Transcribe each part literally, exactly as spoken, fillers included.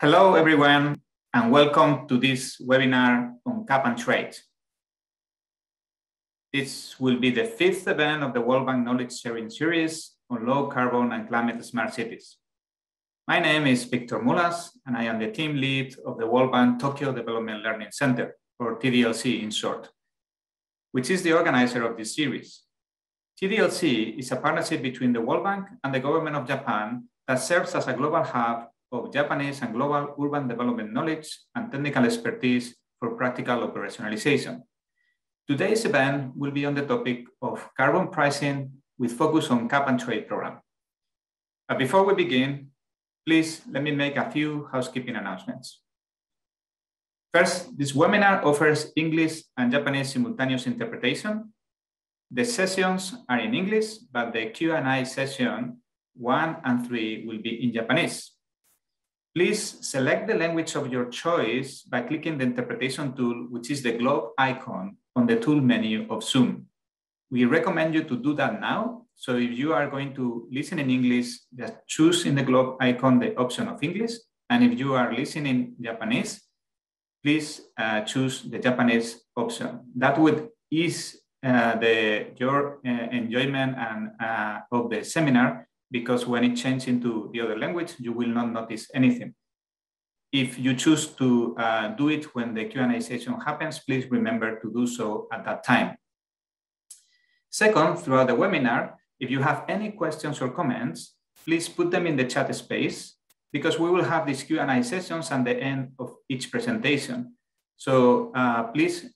Hello, everyone, and welcome to this webinar on Cap and Trade. This will be the fifth event of the World Bank Knowledge Sharing Series on Low Carbon and Climate Smart Cities. My name is Victor Mulas, and I am the team lead of the World Bank Tokyo Development Learning Center, or T D L C in short, which is the organizer of this series. T D L C is a partnership between the World Bank and the government of Japan that serves as a global hub of Japanese and global urban development knowledge and technical expertise for practical operationalization. Today's event will be on the topic of carbon pricing with focus on cap and trade program. But before we begin, please let me make a few housekeeping announcements. First, this webinar offers English and Japanese simultaneous interpretation. The sessions are in English, but the Q and A session one and three will be in Japanese. Please select the language of your choice by clicking the interpretation tool, which is the globe icon on the tool menu of Zoom. We recommend you to do that now. So if you are going to listen in English, just choose in the globe icon the option of English. And if you are listening Japanese, please uh, choose the Japanese option. That would ease uh, the, your uh, enjoyment and, uh, of the seminar, because when it changes into the other language, you will not notice anything. If you choose to uh, do it when the Q and A session happens, please remember to do so at that time. Second, throughout the webinar, if you have any questions or comments, please put them in the chat space, because we will have these Q and A sessions at the end of each presentation. So uh, please,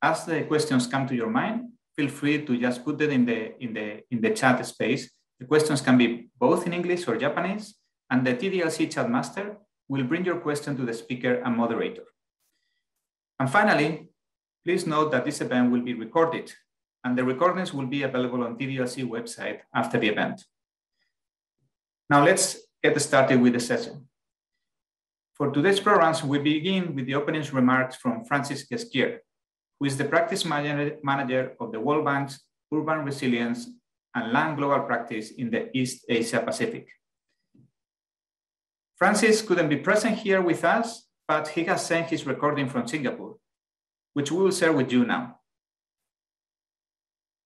as the questions come to your mind, feel free to just put them in the, in the, in the chat space. The questions can be both in English or Japanese, and the T D L C chat master will bring your question to the speaker and moderator. And finally, please note that this event will be recorded, and the recordings will be available on T D L C website after the event. Now let's get started with the session. For today's programs, we begin with the opening remarks from Francis Ghesquiere, who is the practice manager of the World Bank's Urban Resilience and Land Global Practice in the East Asia Pacific. Francis couldn't be present here with us, but he has sent his recording from Singapore, which we will share with you now.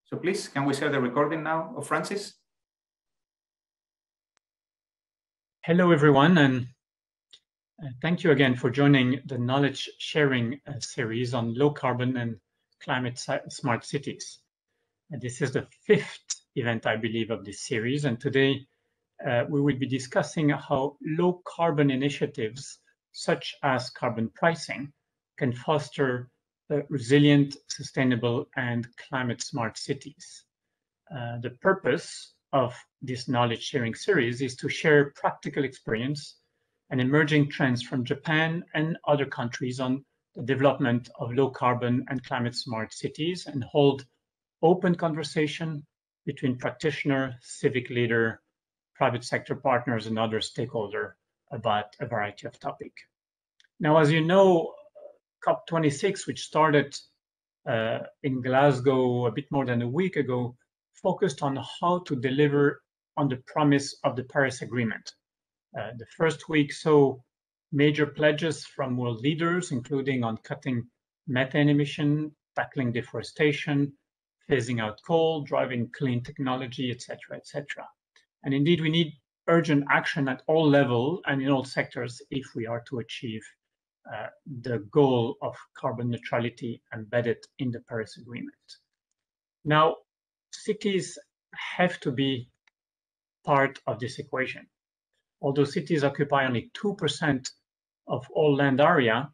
So please, can we share the recording now of Francis? Hello, everyone, and thank you again for joining the knowledge sharing series on low carbon and climate smart cities. This is the fifth event, I believe, of this series, and today uh, we will be discussing how low carbon initiatives such as carbon pricing can foster uh, resilient, sustainable and climate smart cities. Uh, the purpose of this knowledge sharing series is to share practical experience and emerging trends from Japan and other countries on the development of low carbon and climate smart cities, and hold open conversation between practitioner, civic leader, private sector partners, and other stakeholders about a variety of topics. Now, as you know, COP twenty-six, which started uh, in Glasgow a bit more than a week ago, focused on how to deliver on the promise of the Paris Agreement. Uh, the first week saw major pledges from world leaders, including on cutting methane emission, tackling deforestation, phasing out coal, driving clean technology, et cetera, et cetera. And indeed, we need urgent action at all levels and in all sectors if we are to achieve uh, the goal of carbon neutrality embedded in the Paris Agreement. Now, cities have to be part of this equation. Although cities occupy only two percent of all land area,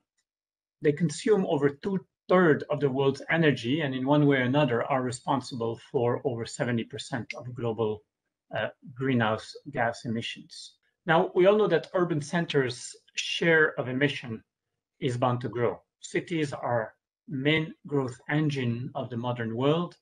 they consume over two third of the world's energy, and in one way or another are responsible for over seventy percent of global uh, greenhouse gas emissions. Now, we all know that urban centers' share of emission is bound to grow. Cities are main growth engine of the modern world,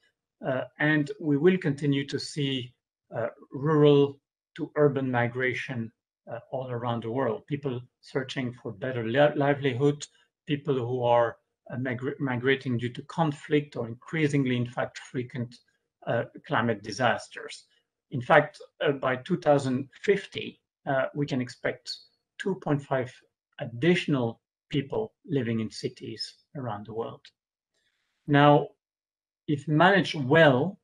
uh, and we will continue to see uh, rural to urban migration uh, all around the world. People searching for better li- livelihood, people who are migrating due to conflict or increasingly, in fact, frequent uh, climate disasters. In fact, uh, by two thousand fifty, uh, we can expect two point five additional people living in cities around the world. Now, if managed well,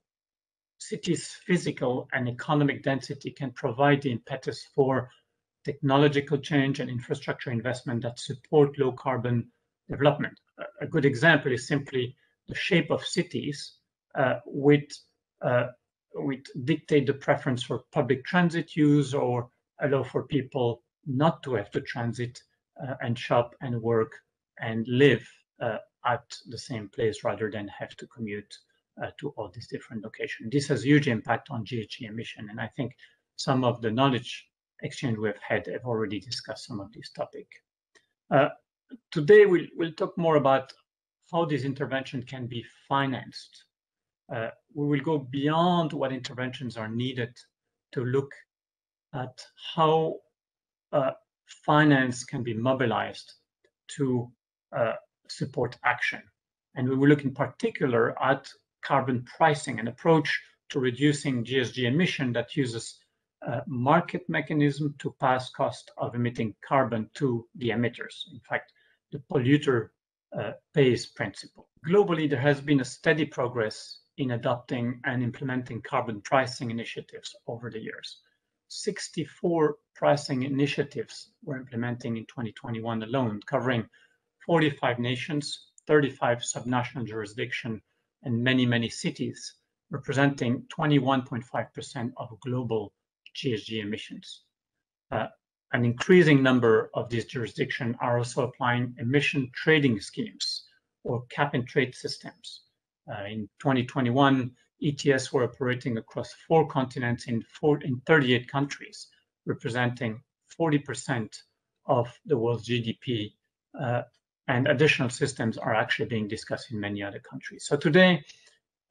cities' physical and economic density can provide the impetus for technological change and infrastructure investment that support low carbon development. A good example is simply the shape of cities, uh, which, uh, which dictate the preference for public transit use or allow for people not to have to transit uh, and shop and work and live uh, at the same place rather than have to commute uh, to all these different locations. This has huge impact on G H G emission, and I think some of the knowledge exchange we've had have already discussed some of these topics. Uh, today we'll, we'll talk more about how this intervention can be financed. Uh, we will go beyond what interventions are needed to look at how uh, finance can be mobilized to uh, support action. And we will look in particular at carbon pricing, an approach to reducing G H G emission that uses a market mechanism to pass cost of emitting carbon to the emitters. In fact, the polluter uh, pays principle. Globally, there has been a steady progress in adopting and implementing carbon pricing initiatives over the years. sixty-four pricing initiatives were implemented in twenty twenty-one alone, covering forty-five nations, thirty-five subnational jurisdictions, and many, many cities, representing twenty-one point five percent of global G H G emissions. Uh, an increasing number of these jurisdictions are also applying emission trading schemes or cap-and-trade systems. Uh, in twenty twenty-one, E T S were operating across four continents in, four, in thirty-eight countries, representing forty percent of the world's G D P. Uh, and additional systems are actually being discussed in many other countries. So today,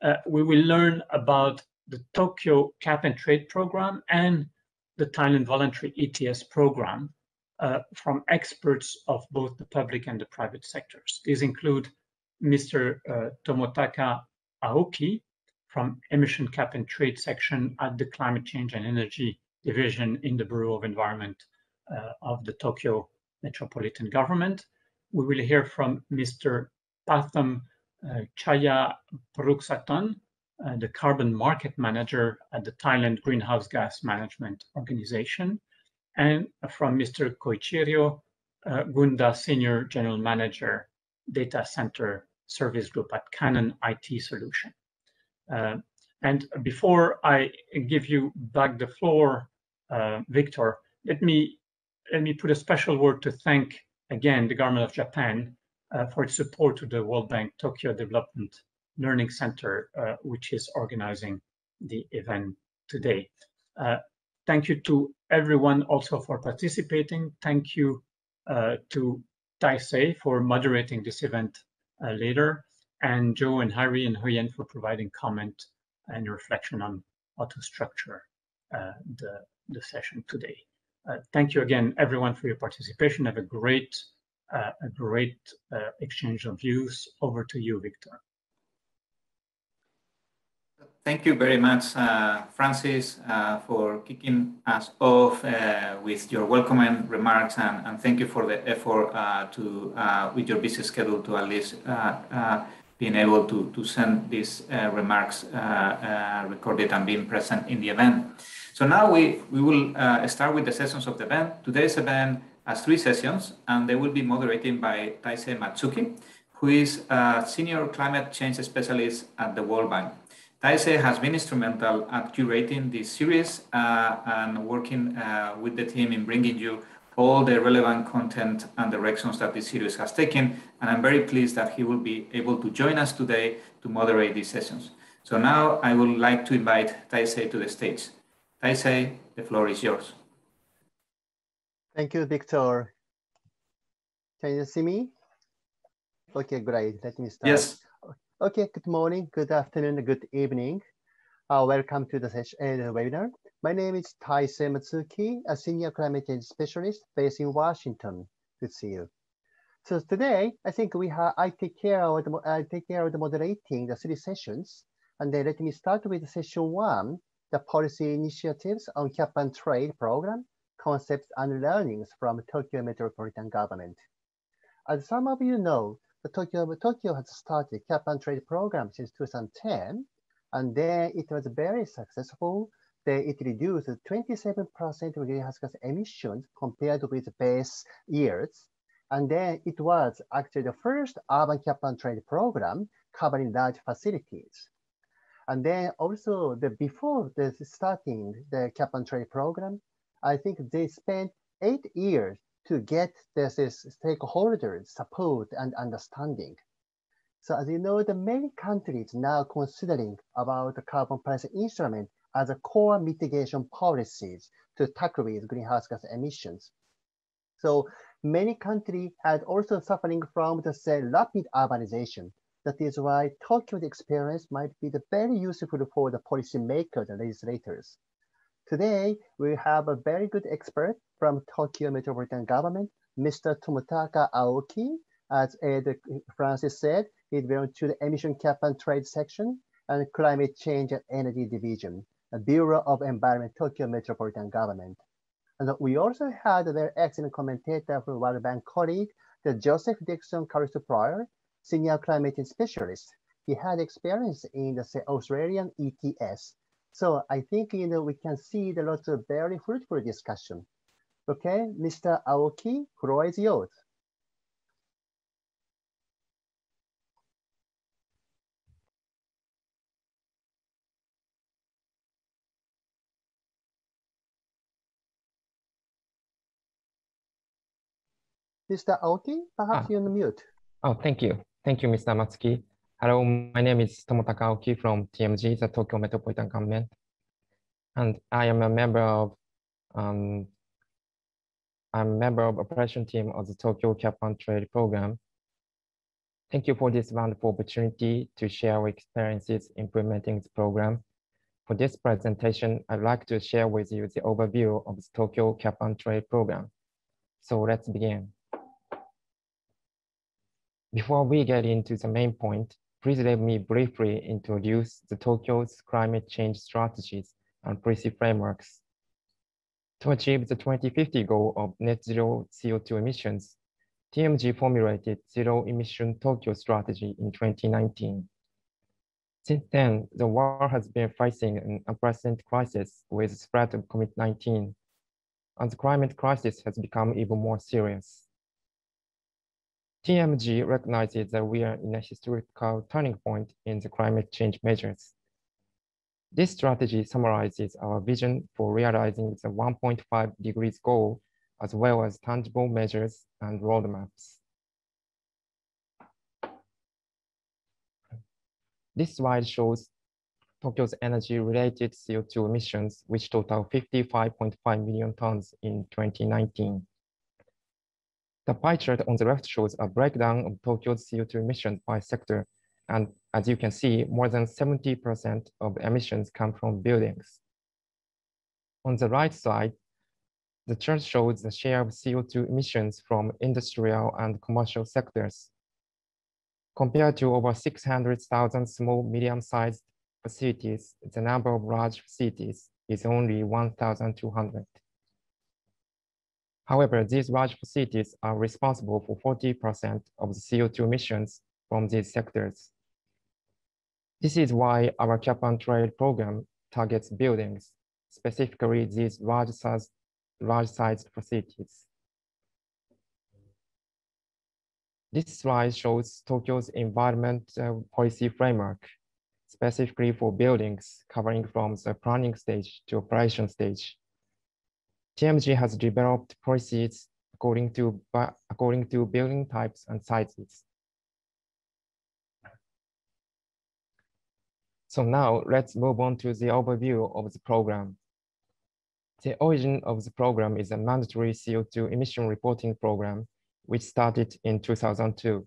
uh, we will learn about the Tokyo Cap and Trade Program and the Thailand Voluntary E T S program uh, from experts of both the public and the private sectors. These include Mister Uh, Tomotaka Aoki from Emission Cap and Trade section at the Climate Change and Energy Division in the Bureau of Environment uh, of the Tokyo Metropolitan Government. We will hear from Mister Pathom uh, Chaiyapruksaton, uh, the Carbon Market Manager at the Thailand Greenhouse Gas Management Organization, and from Mister Koichiro uh, Gunda, Senior General Manager, Data Center Service Group at Canon I T Solutions. Uh, and before I give you back the floor, uh, Victor, let me let me put a special word to thank again the government of Japan uh, for its support to the World Bank Tokyo Development Learning Center, uh, which is organizing the event today. Uh, thank you to everyone also for participating. Thank you uh, to Taisei for moderating this event uh, later, and Joe and Harry and Huyen for providing comment and reflection on how to structure uh, the, the session today. Uh, thank you again, everyone, for your participation. Have a great, uh, a great uh, exchange of views. Over to you, Victor. Thank you very much, uh, Francis, uh, for kicking us off uh, with your welcoming remarks, and, and thank you for the effort uh, to, uh, with your busy schedule, to at least uh, uh, being able to, to send these uh, remarks uh, uh, recorded and being present in the event. So now we, we will uh, start with the sessions of the event. Today's event has three sessions, and they will be moderated by Taisei Matsuki, who is a senior climate change specialist at the World Bank. Taisei has been instrumental at curating this series uh, and working uh, with the team in bringing you all the relevant content and directions that this series has taken. And I'm very pleased that he will be able to join us today to moderate these sessions. So now I would like to invite Taisei to the stage. Taisei, the floor is yours. Thank you, Victor. Can you see me? Okay, great. Let me start. Yes. Okay, good morning, good afternoon, good evening. Uh, welcome to the session, uh, webinar. My name is Taisei Matsuki, a senior climate change specialist based in Washington. Good to see you. So today, I think we have I take care of the, I take care of the moderating the three sessions, and then let me start with session one, the policy initiatives on cap and trade program concepts and learnings from Tokyo Metropolitan Government. As some of you know, the Tokyo, Tokyo has started Cap and Trade program since two thousand ten, and then it was very successful. They, it reduced twenty-seven percent of greenhouse gas emissions compared with base years. And then it was actually the first urban cap and trade program covering large facilities. And then also the, before the starting the cap and trade program, I think they spent eight years to get this, this stakeholders support and understanding. So as you know, the many countries now considering about the carbon price instrument as a core mitigation policies to tackle with greenhouse gas emissions. So many countries had also suffering from the say, rapid urbanization. That is why Tokyo's experience might be the very useful for the policymakers and legislators. Today, we have a very good expert from Tokyo Metropolitan Government, Mister Tomotaka Aoki. As Ed Francis said, he belongs to the Emission Cap and Trade section and Climate Change and Energy Division, the Bureau of Environment, Tokyo Metropolitan Government. And we also had a very excellent commentator from World Bank colleague, the Joseph Dixon Callisto Pryor, senior climate specialist. He had experience in the say, Australian E T S. So I think you know we can see the lots of very fruitful discussion. Okay, Mister Aoki, floor is yours. Mister Aoki, perhaps ah. you're on mute. Oh, thank you. Thank you, Mister Matsuki. Hello, my name is Tomotaka Aoki from T M G, the Tokyo Metropolitan Government. And I am a member of um, I'm a member of operation team of the Tokyo Cap and Trade Program. Thank you for this wonderful opportunity to share our experiences implementing the program. For this presentation, I'd like to share with you the overview of the Tokyo Cap and Trade Program. So let's begin. Before we get into the main point, please let me briefly introduce the Tokyo's climate change strategies and policy frameworks. To achieve the twenty fifty goal of net zero C O two emissions, T M G formulated Zero Emission Tokyo Strategy in twenty nineteen. Since then, the world has been facing an unprecedented crisis with the spread of COVID nineteen, and the climate crisis has become even more serious. T M G recognizes that we are in a historical turning point in the climate change measures. This strategy summarizes our vision for realizing the one point five degrees goal, as well as tangible measures and roadmaps. This slide shows Tokyo's energy-related C O two emissions, which total fifty-five point five million tons in twenty nineteen. The pie chart on the left shows a breakdown of Tokyo's C O two emissions by sector. And as you can see, more than seventy percent of emissions come from buildings. On the right side, the chart shows the share of C O two emissions from industrial and commercial sectors. Compared to over six hundred thousand small, medium-sized facilities, the number of large facilities is only one thousand two hundred. However, these large facilities are responsible for forty percent of the C O two emissions from these sectors. This is why our Cap and Trade program targets buildings, specifically these large-sized large sized facilities. This slide shows Tokyo's environmental policy framework, specifically for buildings, covering from the planning stage to operation stage. T M G has developed policies according to, according to building types and sizes. So now let's move on to the overview of the program. The origin of the program is a mandatory C O two emission reporting program, which started in two thousand two.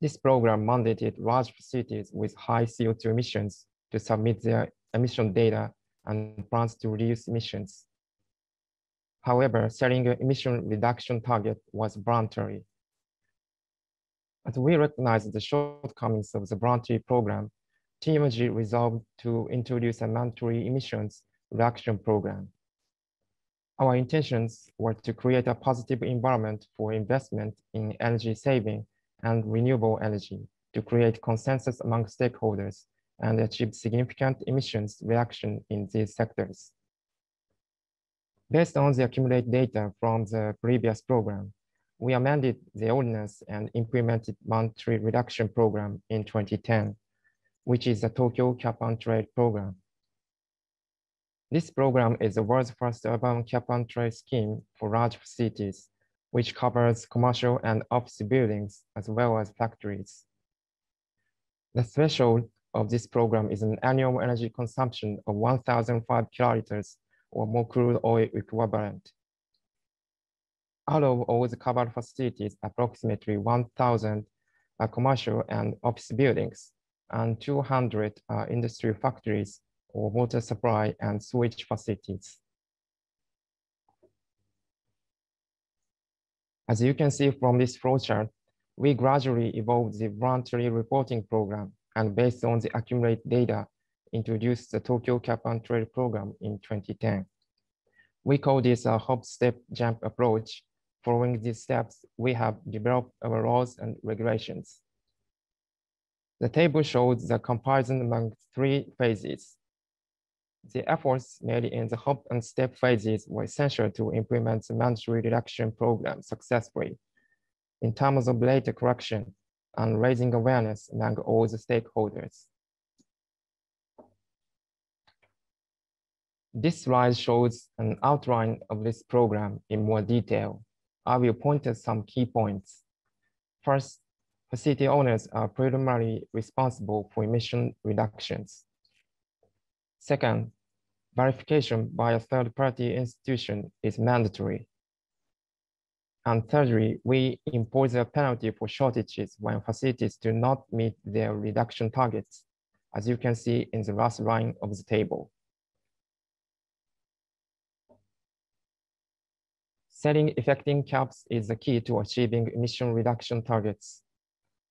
This program mandated large facilities with high C O two emissions to submit their emission data and plans to reduce emissions. However, setting an emission reduction target was voluntary. As we recognized the shortcomings of the voluntary program, T M G resolved to introduce a mandatory emissions reduction program. Our intentions were to create a positive environment for investment in energy saving and renewable energy, to create consensus among stakeholders and achieve significant emissions reduction in these sectors. Based on the accumulated data from the previous program, we amended the ordinance and implemented monetary reduction program in twenty ten, which is the Tokyo Cap and Trade Program. This program is the world's first urban cap and trade scheme for large cities, which covers commercial and office buildings as well as factories. The threshold of this program is an annual energy consumption of one thousand five kiloliters or more crude oil equivalent. Out of all the covered facilities, approximately one thousand are commercial and office buildings, and two hundred are industry factories or water supply and sewage facilities. As you can see from this flowchart, we gradually evolved the voluntary reporting program and based on the accumulated data, introduced the Tokyo Cap and Trade program in twenty ten. We call this a hop, step, jump approach. Following these steps, we have developed our laws and regulations. The table shows the comparison among three phases. The efforts made in the hop and step phases were essential to implement the mandatory reduction program successfully in terms of data correction and raising awareness among all the stakeholders. This slide shows an outline of this program in more detail. I will point out some key points. First, facility owners are primarily responsible for emission reductions. Second, verification by a third-party institution is mandatory. And thirdly, we impose a penalty for shortages when facilities do not meet their reduction targets, as you can see in the last line of the table. Setting effective caps is the key to achieving emission reduction targets.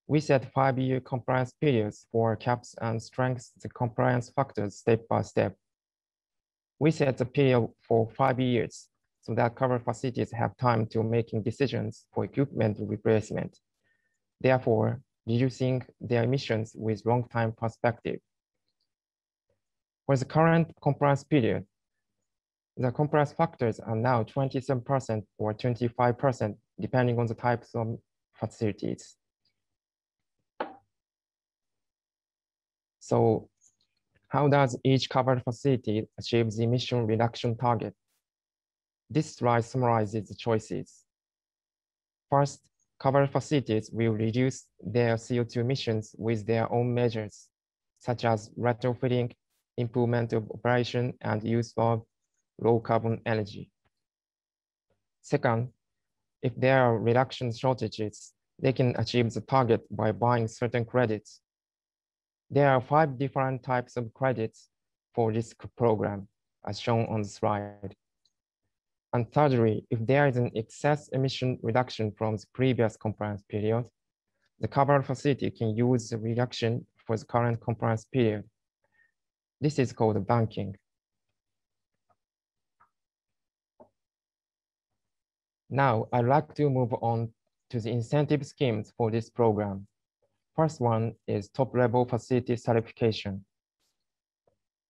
We set five-year compliance periods for caps and strengthen the compliance factors step by step. We set a period for five years so that cover facilities have time to making decisions for equipment replacement, therefore reducing their emissions with long-time perspective. For the current compliance period, the compliance factors are now twenty-seven percent or twenty-five percent, depending on the types of facilities. So how does each covered facility achieve the emission reduction target? This slide summarizes the choices. First, covered facilities will reduce their C O two emissions with their own measures, such as retrofitting, improvement of operation, and use of low carbon energy. Second, if there are reduction shortages, they can achieve the target by buying certain credits. There are five different types of credits for this program, as shown on the slide. And thirdly, if there is an excess emission reduction from the previous compliance period, the covered facility can use the reduction for the current compliance period. This is called banking. Now, I'd like to move on to the incentive schemes for this program. First one is top-level facility certification.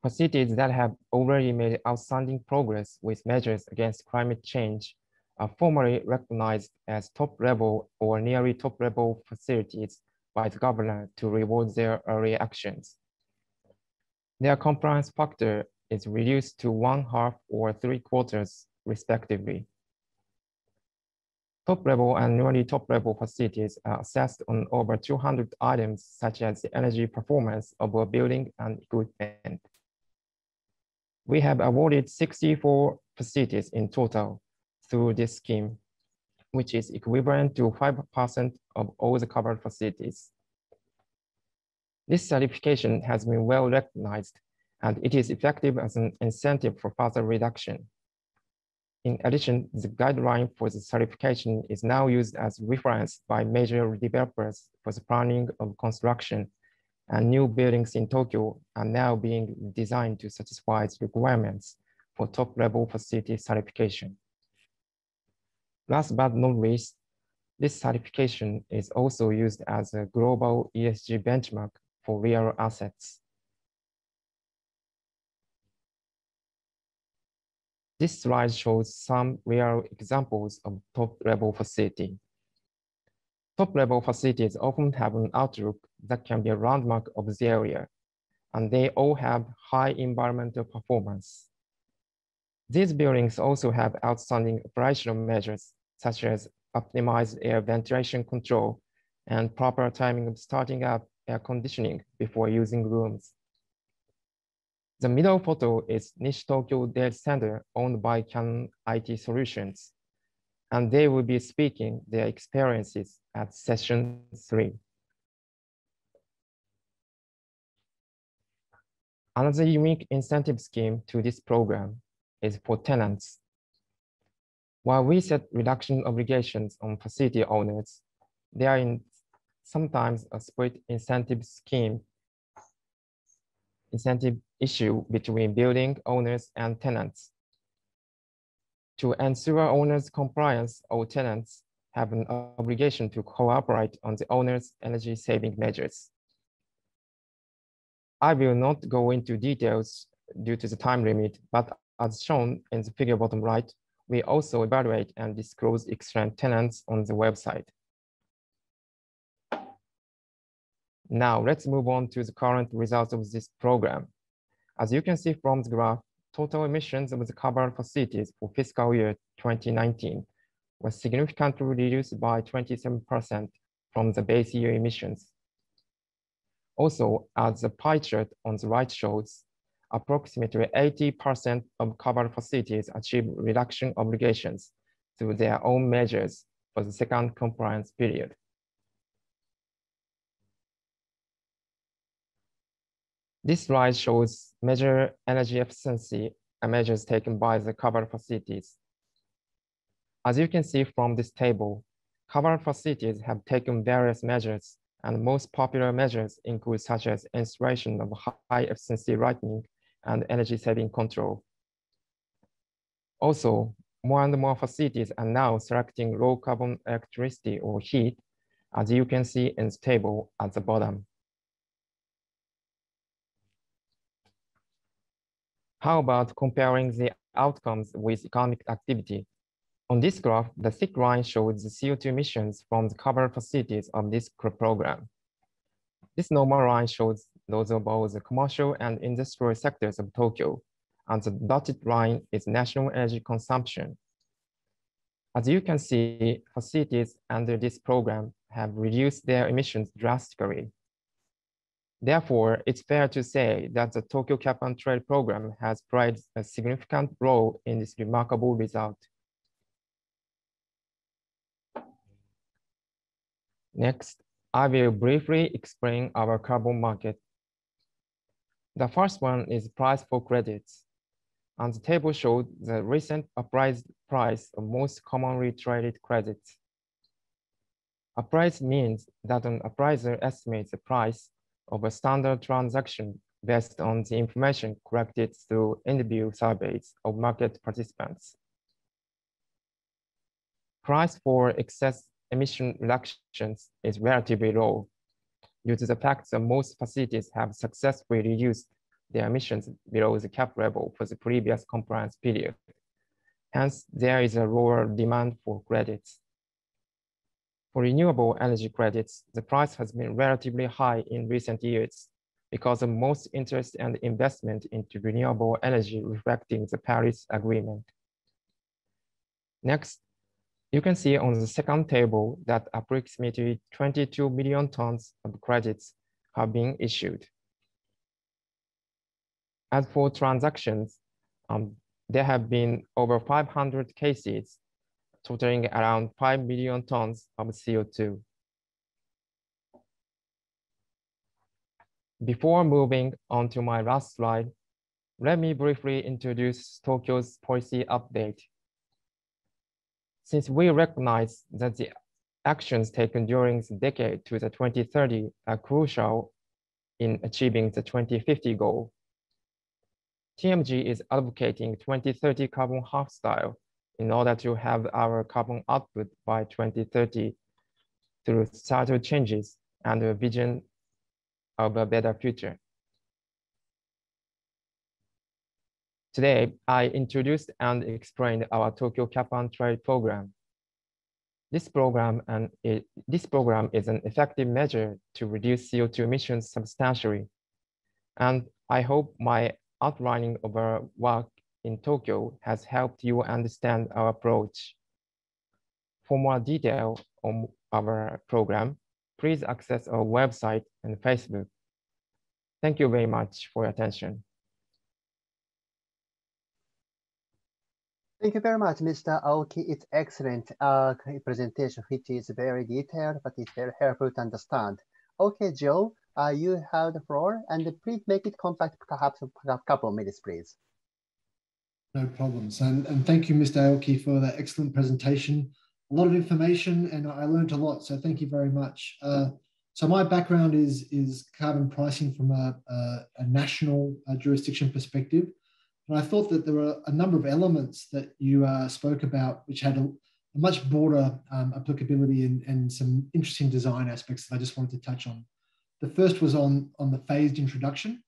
Facilities that have already made outstanding progress with measures against climate change are formally recognized as top-level or nearly top-level facilities by the governor to reward their early actions. Their compliance factor is reduced to one half or three quarters, respectively. Top-level and nearly top-level facilities are assessed on over two hundred items, such as the energy performance of a building and equipment. We have awarded sixty-four facilities in total through this scheme, which is equivalent to five percent of all the covered facilities. This certification has been well recognized, and it is effective as an incentive for further reduction. In addition, the guideline for the certification is now used as reference by major developers for the planning of construction, and new buildings in Tokyo are now being designed to satisfy the requirements for top-level facility certification. Last but not least, this certification is also used as a global E S G benchmark for real assets. This slide shows some real examples of top-level facility. Top-level facilities often have an outlook that can be a landmark of the area, and they all have high environmental performance. These buildings also have outstanding operational measures, such as optimized air ventilation control and proper timing of starting up air conditioning before using rooms. The middle photo is Nishitokyo Data Center owned by Canon I T Solutions, and they will be speaking their experiences at session three. Another unique incentive scheme to this program is for tenants. While we set reduction obligations on facility owners, there is sometimes a split incentive scheme incentive issue between building owners and tenants. To ensure owners' compliance, all tenants have an obligation to cooperate on the owner's energy saving measures. I will not go into details due to the time limit, but as shown in the figure bottom right, we also evaluate and disclose external tenants on the website. Now let's move on to the current results of this program. As you can see from the graph, total emissions of the covered facilities for fiscal year twenty nineteen was significantly reduced by twenty-seven percent from the base year emissions. Also, as the pie chart on the right shows, approximately eighty percent of covered facilities achieve reduction obligations through their own measures for the second compliance period. This slide shows measure energy efficiency and measures taken by the covered facilities. As you can see from this table, covered facilities have taken various measures, and most popular measures include such as installation of high efficiency lighting and energy saving control. Also, more and more facilities are now selecting low carbon electricity or heat, as you can see in the table at the bottom. How about comparing the outcomes with economic activity? On this graph, the thick line shows the C O two emissions from the covered facilities of this program. This normal line shows those of all the commercial and industrial sectors of Tokyo, and the dotted line is national energy consumption. As you can see, facilities under this program have reduced their emissions drastically. Therefore, it's fair to say that the Tokyo Cap and Trade program has played a significant role in this remarkable result. Next, I will briefly explain our carbon market. The first one is price for credits. And the table showed the recent appraised price of most commonly traded credits. Appraised means that an appraiser estimates the price of a standard transaction based on the information collected through interview surveys of market participants. Price for excess emission reductions is relatively low due to the fact that most facilities have successfully reduced their emissions below the cap level for the previous compliance period. Hence, there is a lower demand for credits. For renewable energy credits, the price has been relatively high in recent years because of most interest and investment into renewable energy reflecting the Paris Agreement. Next, you can see on the second table that approximately twenty-two million tons of credits have been issued. As for transactions, um, there have been over five hundred cases totaling around five million tons of C O two. Before moving on to my last slide, let me briefly introduce Tokyo's policy update. Since we recognize that the actions taken during the decade to the twenty thirty are crucial in achieving the twenty fifty goal, T M G is advocating twenty thirty carbon half style in order to have our carbon output by twenty thirty through subtle changes and a vision of a better future. Today, I introduced and explained our Tokyo Cap and Trade program. This program, and it, this program is an effective measure to reduce C O two emissions substantially. And I hope my outlining of our work in Tokyo has helped you understand our approach. For more detail on our program, please access our website and Facebook. Thank you very much for your attention. Thank you very much, Mister Aoki. It's excellent uh, presentation, which is very detailed, but it's very helpful to understand. Okay, Joe, uh, you have the floor, and please make it compact, perhaps a couple of minutes, please. No problems. And, and thank you, Mister Aoki, for that excellent presentation. A lot of information, and I learned a lot, so thank you very much. Uh, so my background is, is carbon pricing from a, a, a national uh, jurisdiction perspective. And I thought that there were a number of elements that you uh, spoke about, which had a, a much broader um, applicability and, and some interesting design aspects that I just wanted to touch on. The first was on, on the phased introduction.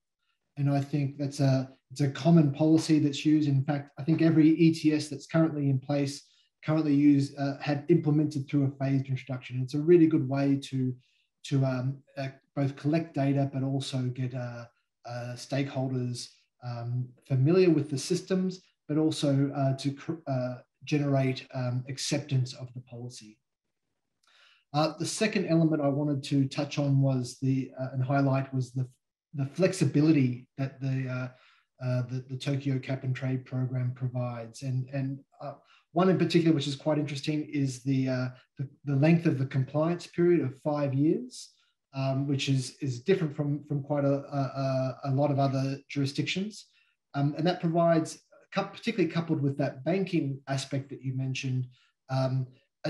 And I think that's a, it's a common policy that's used. In fact, I think every E T S that's currently in place, currently used, uh, had implemented through a phased introduction. It's a really good way to, to um, uh, both collect data, but also get uh, uh, stakeholders Um, familiar with the systems, but also uh, to uh, generate um, acceptance of the policy. Uh, the second element I wanted to touch on was the uh, and highlight was the, the flexibility that the, uh, uh, the the Tokyo Cap and Trade program provides, and and uh, one in particular which is quite interesting is the uh, the, the length of the compliance period of five years. Um, which is, is different from, from quite a, a, a lot of other jurisdictions. Um, and that provides, particularly coupled with that banking aspect that you mentioned, um,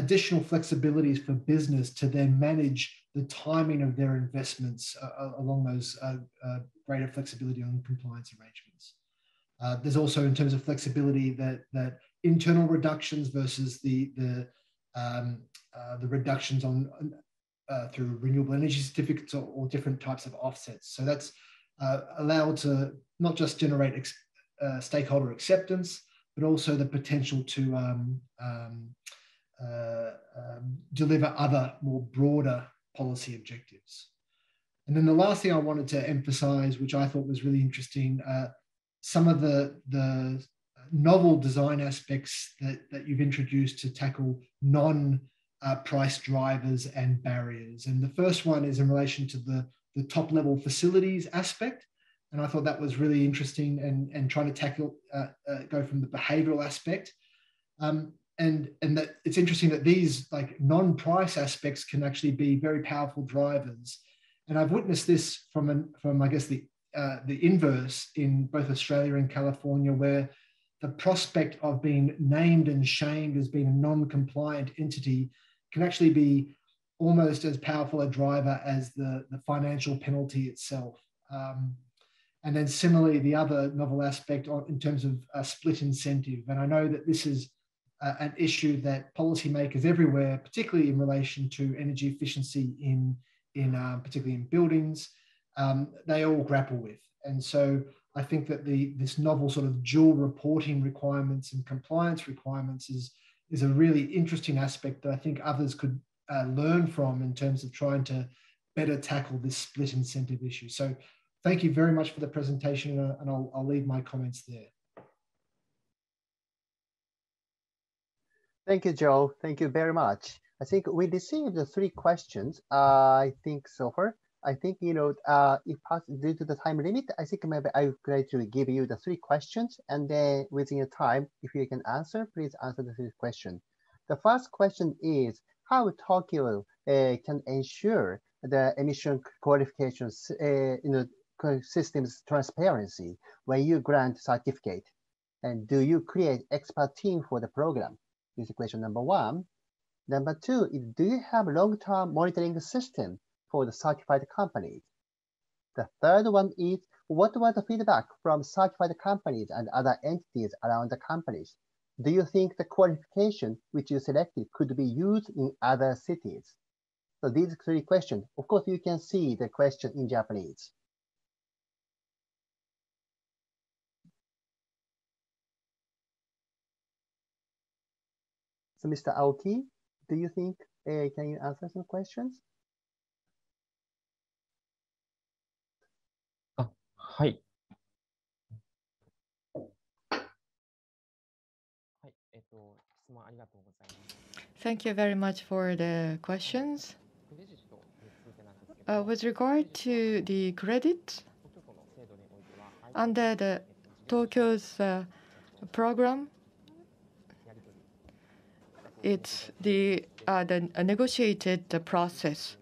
additional flexibilities for business to then manage the timing of their investments uh, along those uh, uh, greater flexibility on compliance arrangements. Uh, there's also, in terms of flexibility, that, that internal reductions versus the, the, um, uh, the reductions on, on Uh, through renewable energy certificates or, or different types of offsets. So that's uh, allowed to not just generate ex uh, stakeholder acceptance, but also the potential to um, um, uh, um, deliver other more broader policy objectives. And then the last thing I wanted to emphasize, which I thought was really interesting, uh, some of the, the novel design aspects that, that you've introduced to tackle non- Uh, price drivers and barriers. And the first one is in relation to the, the top level facilities aspect. And I thought that was really interesting and, and trying to tackle, uh, uh, go from the behavioral aspect. Um, and, and that it's interesting that these like non-price aspects can actually be very powerful drivers. And I've witnessed this from, an, from I guess, the, uh, the inverse in both Australia and California, where the prospect of being named and shamed as being a non-compliant entity can actually be almost as powerful a driver as the, the financial penalty itself. Um, and then similarly, the other novel aspect on, in terms of a split incentive. And I know that this is uh, an issue that policymakers everywhere, particularly in relation to energy efficiency in, in uh, particularly in buildings, um, they all grapple with. And so I think that the, this novel sort of dual reporting requirements and compliance requirements is is a really interesting aspect that I think others could uh, learn from in terms of trying to better tackle this split incentive issue. So thank you very much for the presentation, uh, and I'll, I'll leave my comments there. Thank you, Joe. Thank you very much. I think we received the three questions, uh, I think, so far. I think, you know, uh, if possible, due to the time limit, I think maybe I would like to give you the three questions, and then within your time, if you can answer, please answer the three questions. The first question is how Tokyo uh, can ensure the emission qualifications uh, you know, systems transparency when you grant certificate, and do you create expert team for the program? This is question number one. Number two is do you have long-term monitoring system for the certified companies? The third one is What was the feedback from certified companies and other entities around the companies? Do you think the qualification which you selected could be used in other cities? So these three questions. Of course, you can see the question in Japanese. So Mister Aoki, do you think, uh, can you answer some questions? Ah, hi. はい、えっと、質問ありがとうございます。Thank you very much for the questions. Uh, with regard to the credit, under the Tokyo's uh, program, it's the uh, the negotiated process.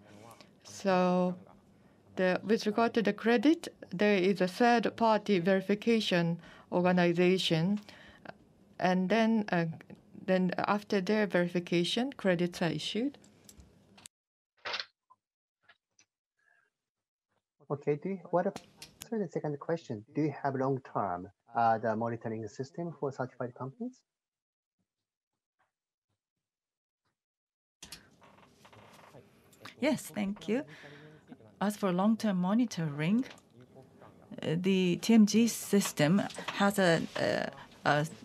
So, the, with regard to the credit, there is a third-party verification organization, and then uh, then after their verification, credits are issued. Okay. Do you, what answer the second question? Do you have long-term uh, the monitoring system for certified companies? Yes, thank you. As for long-term monitoring, the T M G system has an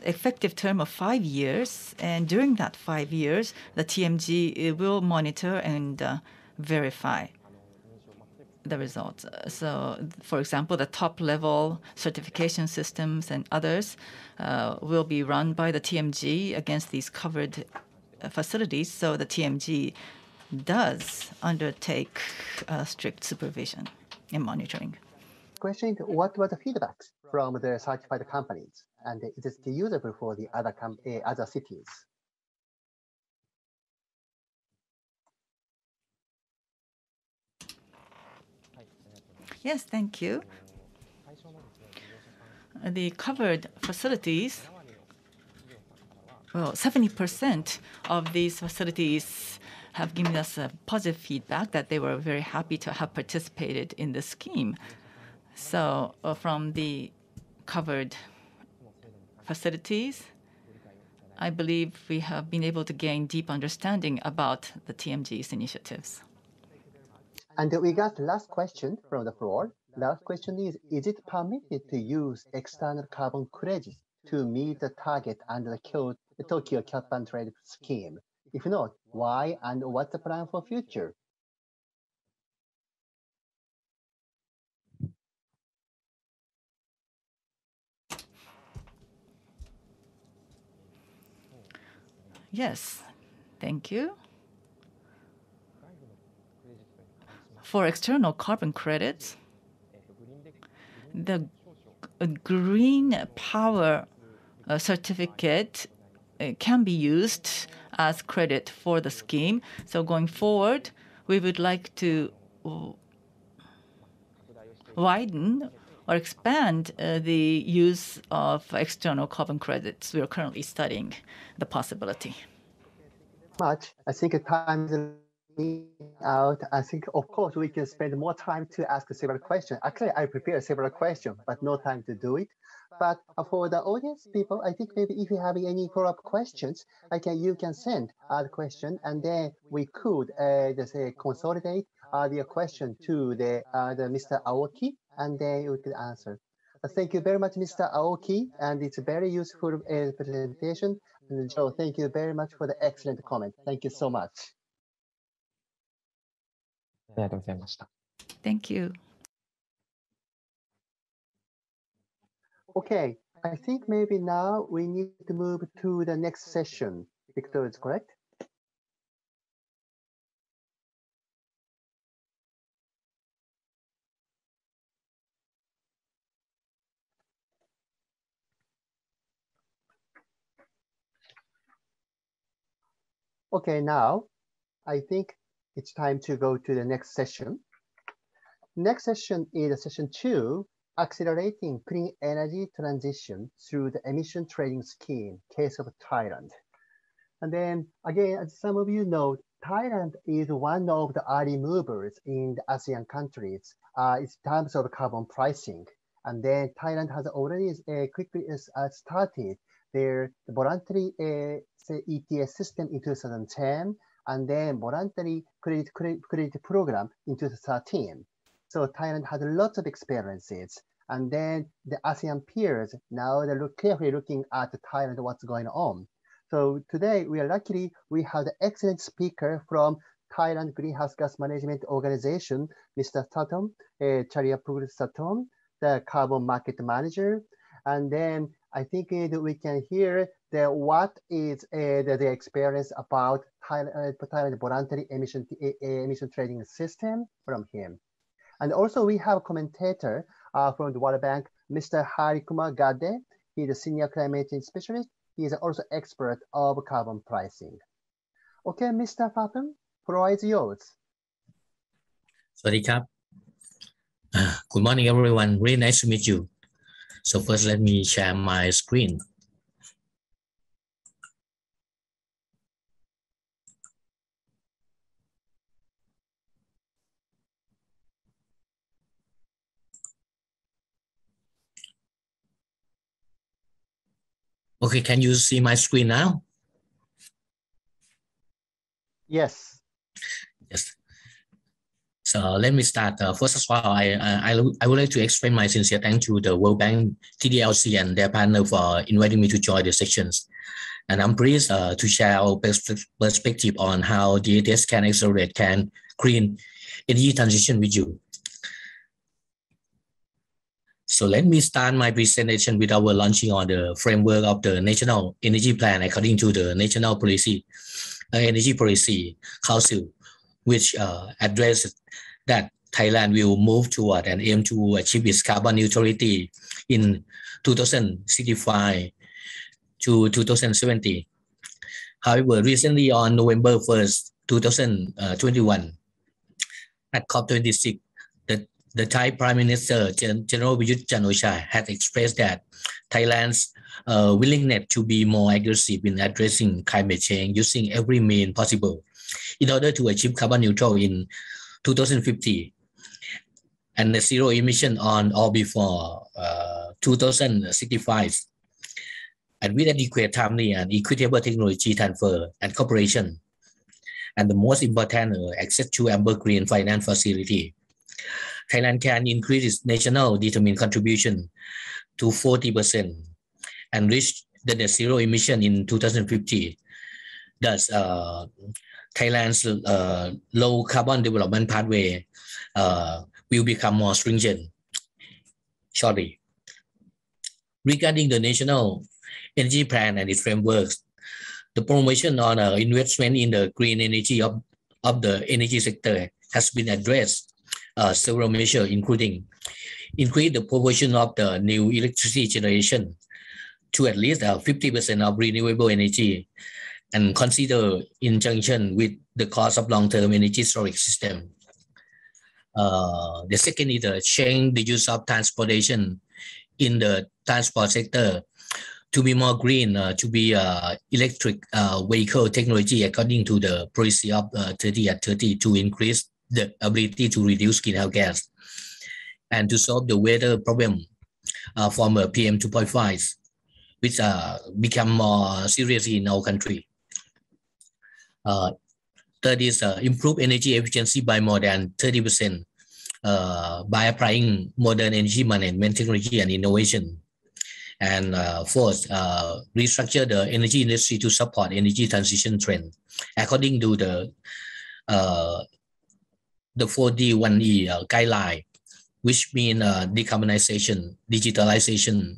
effective term of five years, and during that five years, the T M G will monitor and uh, verify the results. So, for example, the top-level certification systems and others uh, will be run by the T M G against these covered uh, facilities, so the T M G does undertake uh, strict supervision and monitoring. Question is, what were the feedbacks from the certified companies, and is it usable for the other com uh, other cities? Yes, thank you. The covered facilities, well, seventy percent of these facilities have given us a positive feedback that they were very happy to have participated in the scheme. So uh, from the covered facilities, I believe we have been able to gain deep understanding about the T M G's initiatives. And we got the last question from the floor. Last question is, is it permitted to use external carbon credits to meet the target under the, Kyoto, the Tokyo Cap and Trade scheme? If not, why, and what's the plan for future? Yes, thank you. For external carbon credits, the green power uh, certificate uh, can be used as credit for the scheme. So going forward, we would like to widen or expand uh, the use of external carbon credits. We are currently studying the possibility. Much. I think time is out. I think, of course, we can spend more time to ask several questions. Actually, I prepared several questions, but no time to do it. But for the audience people, I think maybe if you have any follow-up questions, I can you can send uh, the question, and then we could uh, just uh, consolidate uh, the question to the uh, the Mister Aoki, and then we could answer. Uh, thank you very much, Mister Aoki, and it's a very useful uh, presentation. And Joe, thank you very much for the excellent comment. Thank you so much. Thank you. Okay, I think maybe now we need to move to the next session. Victor, is correct? Okay, now I think it's time to go to the next session. Next session is session two. Accelerating Clean Energy Transition Through the Emission Trading Scheme, Case of Thailand. And then, again, as some of you know, Thailand is one of the early movers in the ASEAN countries uh, in terms of carbon pricing. And then Thailand has already uh, quickly uh, started their voluntary uh, say E T S system in two thousand ten, and then voluntary credit, credit, credit program in two thousand thirteen. So Thailand had lots of experiences. And then the ASEAN peers, now they're look, carefully looking at Thailand, what's going on. So today, we are lucky, we have an excellent speaker from Thailand Greenhouse Gas Management Organization, Mister Pathom uh, Chaiyapruksaton, the Carbon Market Manager. And then I think uh, we can hear the, what is uh, the, the experience about Thailand, uh, Thailand voluntary emission, uh, emission trading system from him. And also we have a commentator uh, from the World Bank, Mister Harikumar Gadde. He's a senior climate change specialist. He is also expert of carbon pricing. Okay, Mister Pathom, floor is yours. Sawadee krap. Uh, good morning, everyone. Really nice to meet you. So first, let me share my screen. Okay, can you see my screen now? Yes. Yes. So let me start. Uh, first of all, I, I, I would like to extend my sincere thanks to the World Bank, T D L C, and their partner for inviting me to join the sessions. And I'm pleased uh, to share our perspective on how the E T S can accelerate, can green energy transition with you. So let me start my presentation with our launching on the framework of the National Energy Plan according to the National Policy uh, Energy Policy Council, which uh, addresses that Thailand will move toward and aim to achieve its carbon neutrality in two thousand sixty-five to two thousand seventy. However, recently on November first, two thousand twenty-one, at COP twenty-six, the The Thai Prime Minister, Gen General Prayut Chan-o-cha, had expressed that Thailand's uh, willingness to be more aggressive in addressing climate change using every means possible in order to achieve carbon neutral in two thousand fifty and the zero emission on or before uh, two thousand sixty-five, and with adequate, timely, and equitable technology transfer and cooperation, and the most important, uh, access to amber green finance facility. Thailand can increase its national determined contribution to forty percent and reach the net zero emission in two thousand fifty. Thus, uh, Thailand's uh, low carbon development pathway uh, will become more stringent shortly. Regarding the National Energy Plan and its frameworks, the promotion on uh, investment in the green energy of, of the energy sector has been addressed. Uh, several measures, including increase the proportion of the new electricity generation to at least uh, fifty percent of renewable energy, and consider in conjunction with the cost of long-term energy storage system. Uh, the second is uh, change the use of transportation in the transport sector to be more green, uh, to be uh, electric uh, vehicle technology according to the policy of uh, thirty at thirty to increase the ability to reduce greenhouse gas and to solve the weather problem uh, from uh, P M two point five, which uh, become more serious in our country. Uh, third is uh, improve energy efficiency by more than thirty percent uh, by applying modern energy management technology and innovation. And uh, fourth, uh, restructure the energy industry to support energy transition trend according to the uh, the four D one E uh, guideline, which mean uh, decarbonization, digitalization,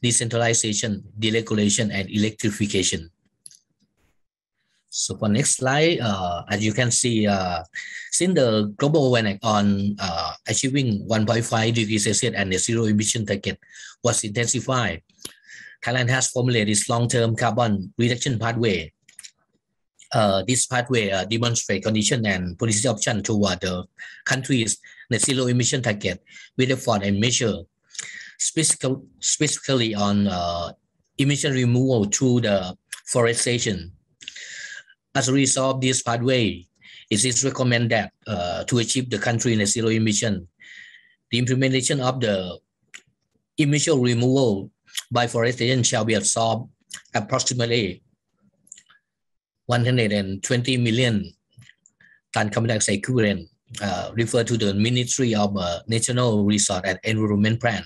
decentralization, deregulation, and electrification. So for next slide, uh, as you can see, uh, since the global one on uh, achieving one point five degrees Celsius and the zero emission target was intensified, Thailand has formulated its long-term carbon reduction pathway. Uh, this pathway uh, demonstrates condition and policy option toward the country's net zero emission target with effort and measure specific, specifically on uh, emission removal through the forestation. As a result of this pathway, it is recommended that uh, to achieve the country net zero emission, the implementation of the emission removal by forestation shall be absorbed approximately one hundred twenty million ton carbon dioxide equivalent, uh, referred to the Ministry of uh, National Resource and Environment Plan,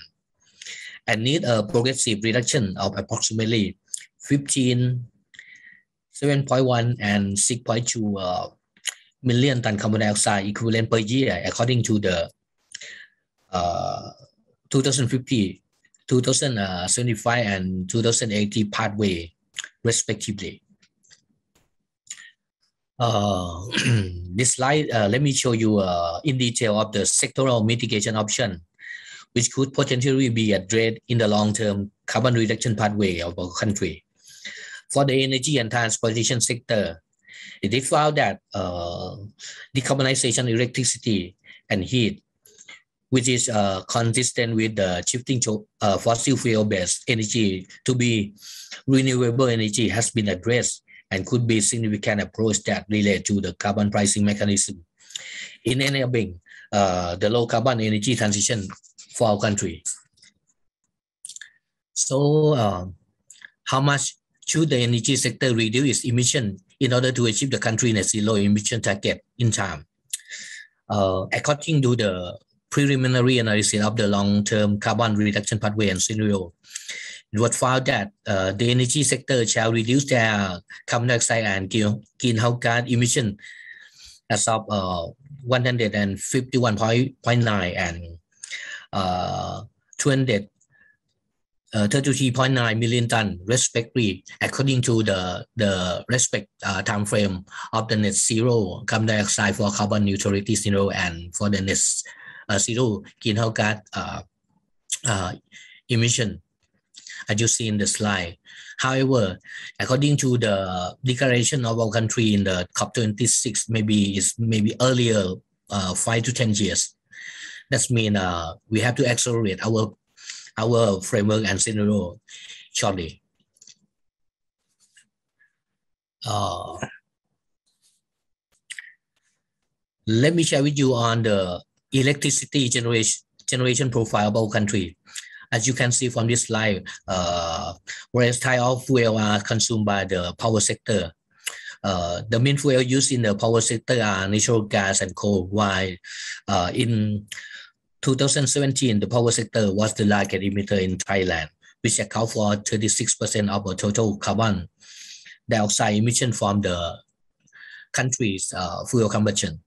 and need a progressive reduction of approximately fifteen, seven point one, and six point two uh, million ton carbon dioxide equivalent per year, according to the uh, two thousand fifty, two thousand seventy-five, and two thousand eighty pathway, respectively. Uh, this slide, uh, let me show you uh, in detail of the sectoral mitigation option, which could potentially be addressed in the long-term carbon reduction pathway of our country. For the energy and transportation sector, it is found that uh, decarbonization, electricity, and heat, which is uh, consistent with the shifting to uh, fossil fuel-based energy to be renewable energy, has been addressed and could be a significant approach that relates to the carbon pricing mechanism in enabling uh, the low-carbon energy transition for our country. So, uh, how much should the energy sector reduce its emission in order to achieve the country net zero emission target in time? Uh, according to the preliminary analysis of the long-term carbon reduction pathway and scenario, it was found that uh, the energy sector shall reduce their carbon dioxide and greenhouse gas emission as of uh, one hundred fifty-one point nine and uh, two hundred thirty-three point nine million ton, respectively, according to the the respect uh, time frame of the net zero carbon dioxide for carbon neutrality scenario and for the net uh, zero greenhouse gas uh, uh, emission, as you see in the slide. However, according to the declaration of our country in the COP twenty-six, maybe is maybe earlier uh, five to ten years. That means uh, we have to accelerate our our framework and scenario shortly. Uh, let me share with you on the electricity generation generation profile of our country. As you can see from this slide, uh, whereas type of fuel are consumed by the power sector, uh, the main fuel used in the power sector are natural gas and coal, while uh, in two thousand seventeen, the power sector was the largest emitter in Thailand, which accounts for thirty-six percent of the total carbon dioxide emission from the country's uh, fuel combustion.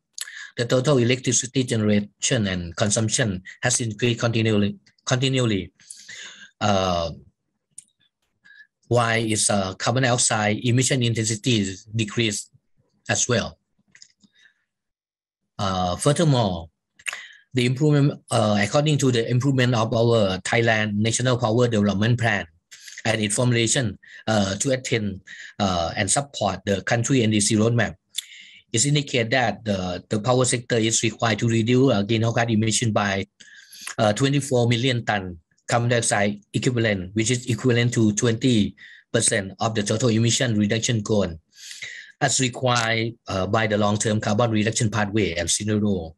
The total electricity generation and consumption has increased continually, continually uh, while its uh, carbon dioxide emission intensity decreased as well. Uh, furthermore, the improvement, uh, according to the improvement of our Thailand National Power Development Plan and its formulation uh, to attain uh, and support the country N D C roadmap, it indicates that the, the power sector is required to reduce uh, greenhouse gas emission by uh, twenty-four million ton carbon dioxide equivalent, which is equivalent to twenty percent of the total emission reduction goal, as required uh, by the long-term carbon reduction pathway and scenario.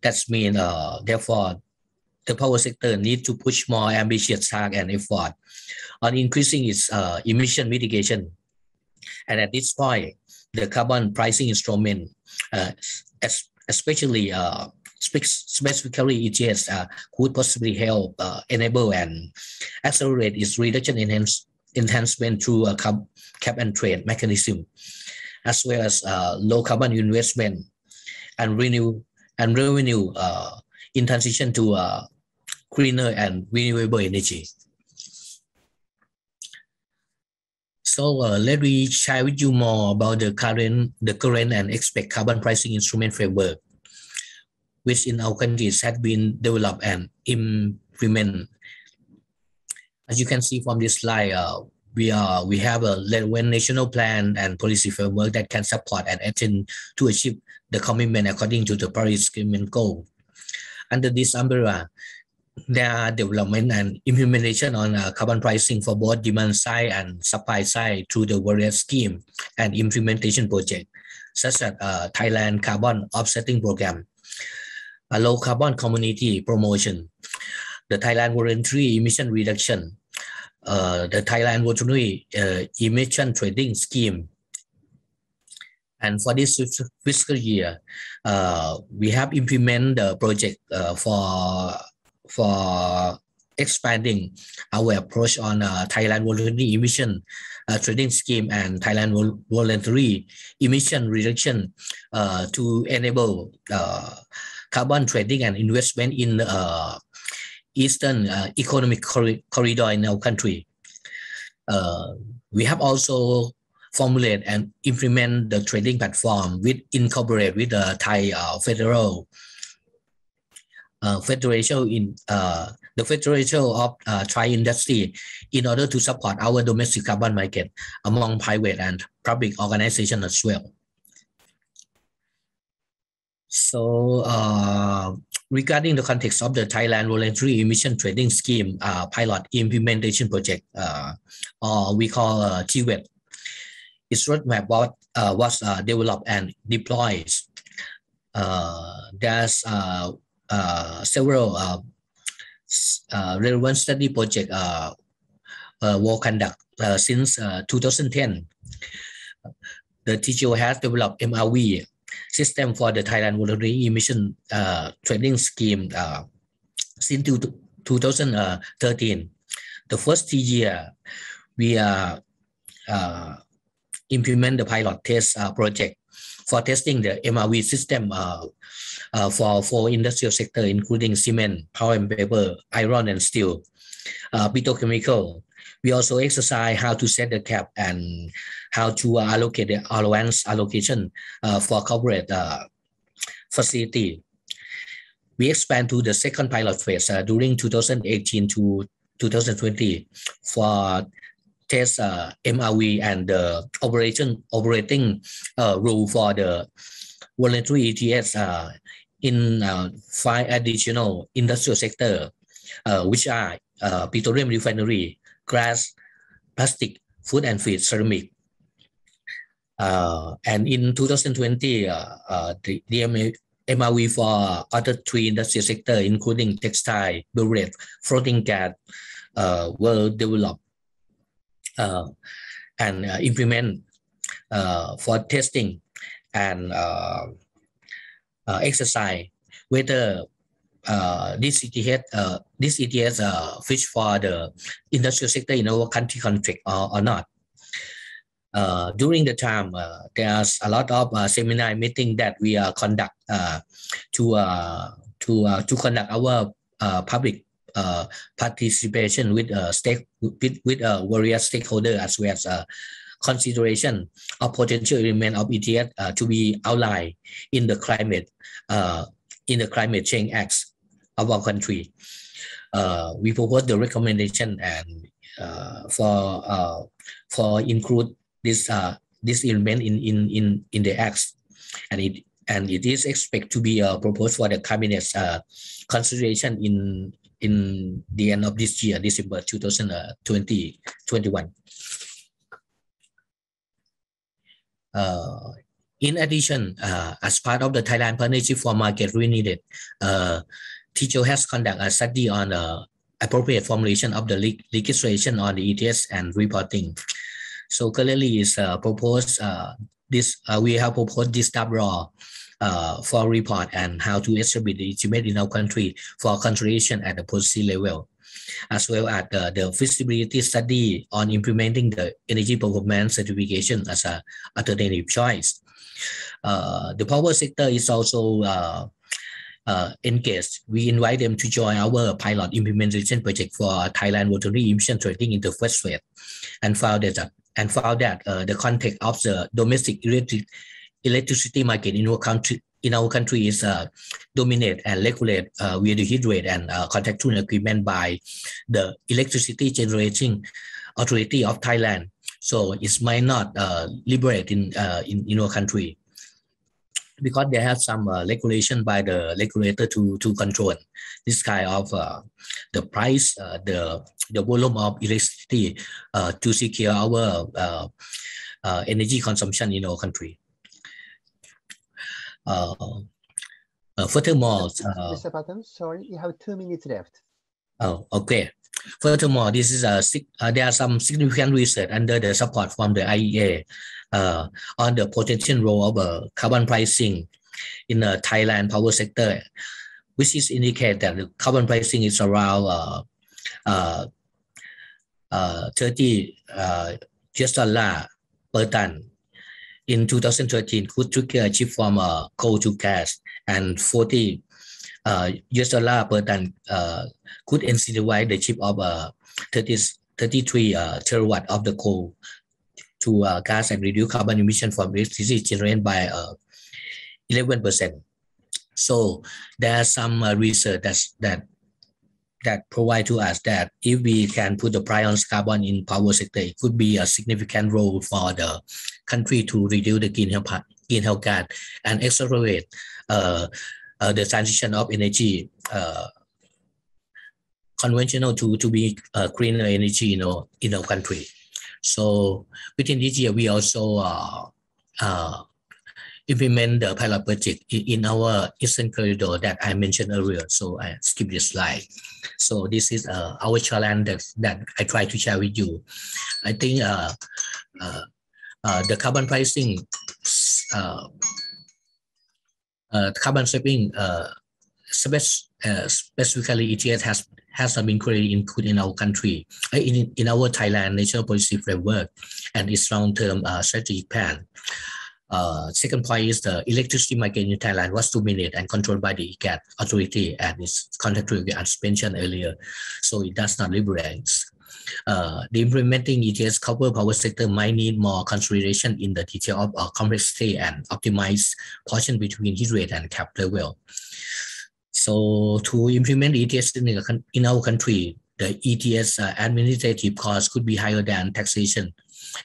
That means, uh, therefore, the power sector needs to push more ambitious targets and effort on increasing its uh, emission mitigation. And at this point, the carbon pricing instrument, uh, especially uh, specifically E T S, uh, could possibly help uh, enable and accelerate its reduction enhance enhancement through a cap and trade mechanism, as well as uh, low carbon investment and renew. and revenue uh, in transition to uh, greener and renewable energy. So uh, let me share with you more about the current, the current and expected carbon pricing instrument framework, which in our countries has been developed and implemented. As you can see from this slide, uh, we are we have a relevant national plan and policy framework that can support and attempt to achieve the commitment according to the Paris Agreement goal. Under this umbrella, there are development and implementation on uh, carbon pricing for both demand side and supply side through the various schemes and implementation projects, such as uh, Thailand Carbon Offsetting Program, a low carbon community promotion, the Thailand Voluntary Emission Reduction, uh, the Thailand Voluntary uh, Emission Trading Scheme. And for this fiscal year, uh, we have implemented the project uh, for, for expanding our approach on uh, Thailand Voluntary Emission uh, Trading Scheme and Thailand Vol Voluntary Emission Reduction uh, to enable uh, carbon trading and investment in uh, Eastern uh, Economic Corridor in our country. Uh, we have also formulate and implement the trading platform with incorporate with the Thai uh, Federal uh, Federation in uh, the Federation of uh, Thai Industry in order to support our domestic carbon market among private and public organizations as well. So uh, regarding the context of the Thailand Voluntary Emission Trading Scheme uh, pilot implementation project, uh, or we call uh, T W E T. Its roadmap was, uh, was uh, developed and deployed. Uh, there's uh, uh, several uh, uh, relevant study projects uh, uh, were conducted uh, since uh, two thousand ten. The T G O has developed M R V system for the Thailand Voluntary Emission uh, Trading Scheme uh, since two thousand thirteen. The first year, we are uh, uh, implement the pilot test uh, project for testing the M R V system uh, uh, for four industrial sectors, including cement, power and paper, iron and steel, uh, petrochemical. We also exercise how to set the cap and how to uh, allocate the allowance allocation uh, for corporate uh, facility. We expand to the second pilot phase uh, during two thousand eighteen to two thousand twenty for test uh, M R V and the uh, operation operating uh, rule for the voluntary E T S uh, in uh, five additional industrial sector, uh, which are uh, petroleum refinery, glass, plastic, food and feed, ceramic. Uh, and in two thousand twenty, uh, uh, the, the M R V for other three industrial sector, including textile, beverage, floating gas, uh, were developed. Uh, and uh, implement uh, for testing and uh, uh, exercise whether uh, this E T S, uh, this E T S uh, fits for the industrial sector in our country contract or, or not. Uh, during the time, uh, there's a lot of uh, seminar meeting that we uh, conduct uh, to uh, to uh, to conduct our uh, public Uh, participation with uh, stake with, with uh, various stakeholders, as well as uh, consideration of potential element of E T S uh, to be outlined in the climate uh, in the climate change acts of our country. Uh, we propose the recommendation and uh, for uh, for include this uh, this element in in in in the acts, and it and it is expected to be uh, proposed for the cabinet's uh, consideration in. in the end of this year, December two thousand twenty, twenty-one. Uh, in addition, uh, as part of the Thailand Partnership for Market Readiness, uh, T G O has conducted a study on uh, appropriate formulation of the le legislation on the E T S and reporting. So currently is uh, proposed, uh, this, uh, we have proposed this draft law Uh, for report and how to establish the estimate in our country for consideration at the policy level, as well as uh, the feasibility study on implementing the energy performance certification as an alternative choice. Uh, the power sector is also uh, uh, engaged. We invite them to join our pilot implementation project for Thailand water emission trading in the first phase, and found that, and found that uh, the context of the domestic electric electricity market in our country in our country is uh, dominated and regulated uh, via the heat rate and uh, contractual agreement by the Electricity Generating Authority of Thailand. So it might not uh, liberate in, uh, in in our country because they have some uh, regulation by the regulator to to control this kind of uh, the price, uh, the the volume of electricity uh, to secure our uh, uh, energy consumption in our country. Uh, uh, furthermore, uh, Mister Pathom, sorry, you have two minutes left. Oh, okay. Furthermore, this is a uh, there are some significant research under the support from the I E A uh, on the potential role of uh, carbon pricing in the Thailand power sector, which is indicate that the carbon pricing is around uh, uh, uh, thirty uh, U S dollar per ton in two thousand thirteen, could trigger a shift from uh, coal to gas, and forty uh, U S dollar per ton uh, could incentivize the shift of uh, thirty, thirty-three uh, terawatt of the coal to uh, gas and reduce carbon emission from electricity generated by uh, eleven percent. So there are some uh, research that's, that that provide to us that if we can put the price on carbon in power sector, it could be a significant role for the country to reduce the greenhouse greenhouse gas and accelerate uh, uh, the transition of energy uh, conventional to to be uh, greener energy, you know, in our country. So within this year, we also Uh, uh, implement the pilot project in our eastern corridor that I mentioned earlier. So I skip this slide. So this is uh, our challenge that, that I try to share with you. I think uh, uh, uh, the carbon pricing, uh, uh, carbon shipping, uh, uh, specifically E T S has, has not been clearly included in our country, in, in our Thailand national policy framework and its long-term uh, strategic plan. Uh, second point is the electricity market in Thailand was dominated and controlled by the EGAT authority and its contractual as mentioned earlier, so it does not liberate. Uh, the implementing E T S copper power sector might need more consideration in the detail of uh, complexity and optimized portion between heat rate and cap level. So to implement E T S in, the, in our country, the E T S uh, administrative costs could be higher than taxation,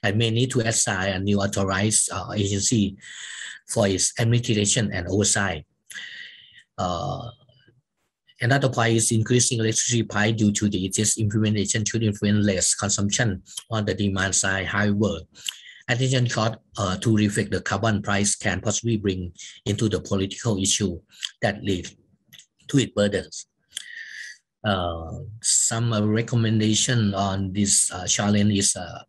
and may need to assign a new authorized uh, agency for its administration and oversight. Uh, another point is increasing electricity pie due to the E T S implementation should influence less consumption on the demand side. However, attention cost uh, to reflect the carbon price can possibly bring into the political issue that leads to its burdens. Uh, some uh, recommendation on this uh, challenge is uh,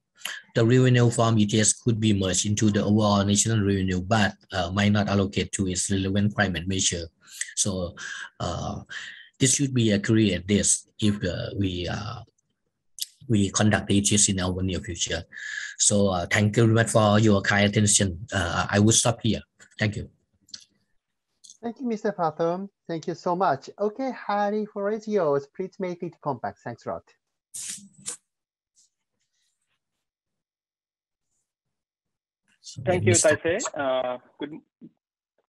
the revenue from E T S could be merged into the overall national revenue, but uh, might not allocate to its relevant climate measure. So uh, this should be a career at this if uh, we uh, we conduct the E T S in our near future. So uh, thank you very much for your kind attention. Uh, I will stop here. Thank you. Thank you, Mister Pathom. Thank you so much. Okay, Hari, for is yours. Please make it compact. Thanks a lot. Thank you, Taisei. Uh, good,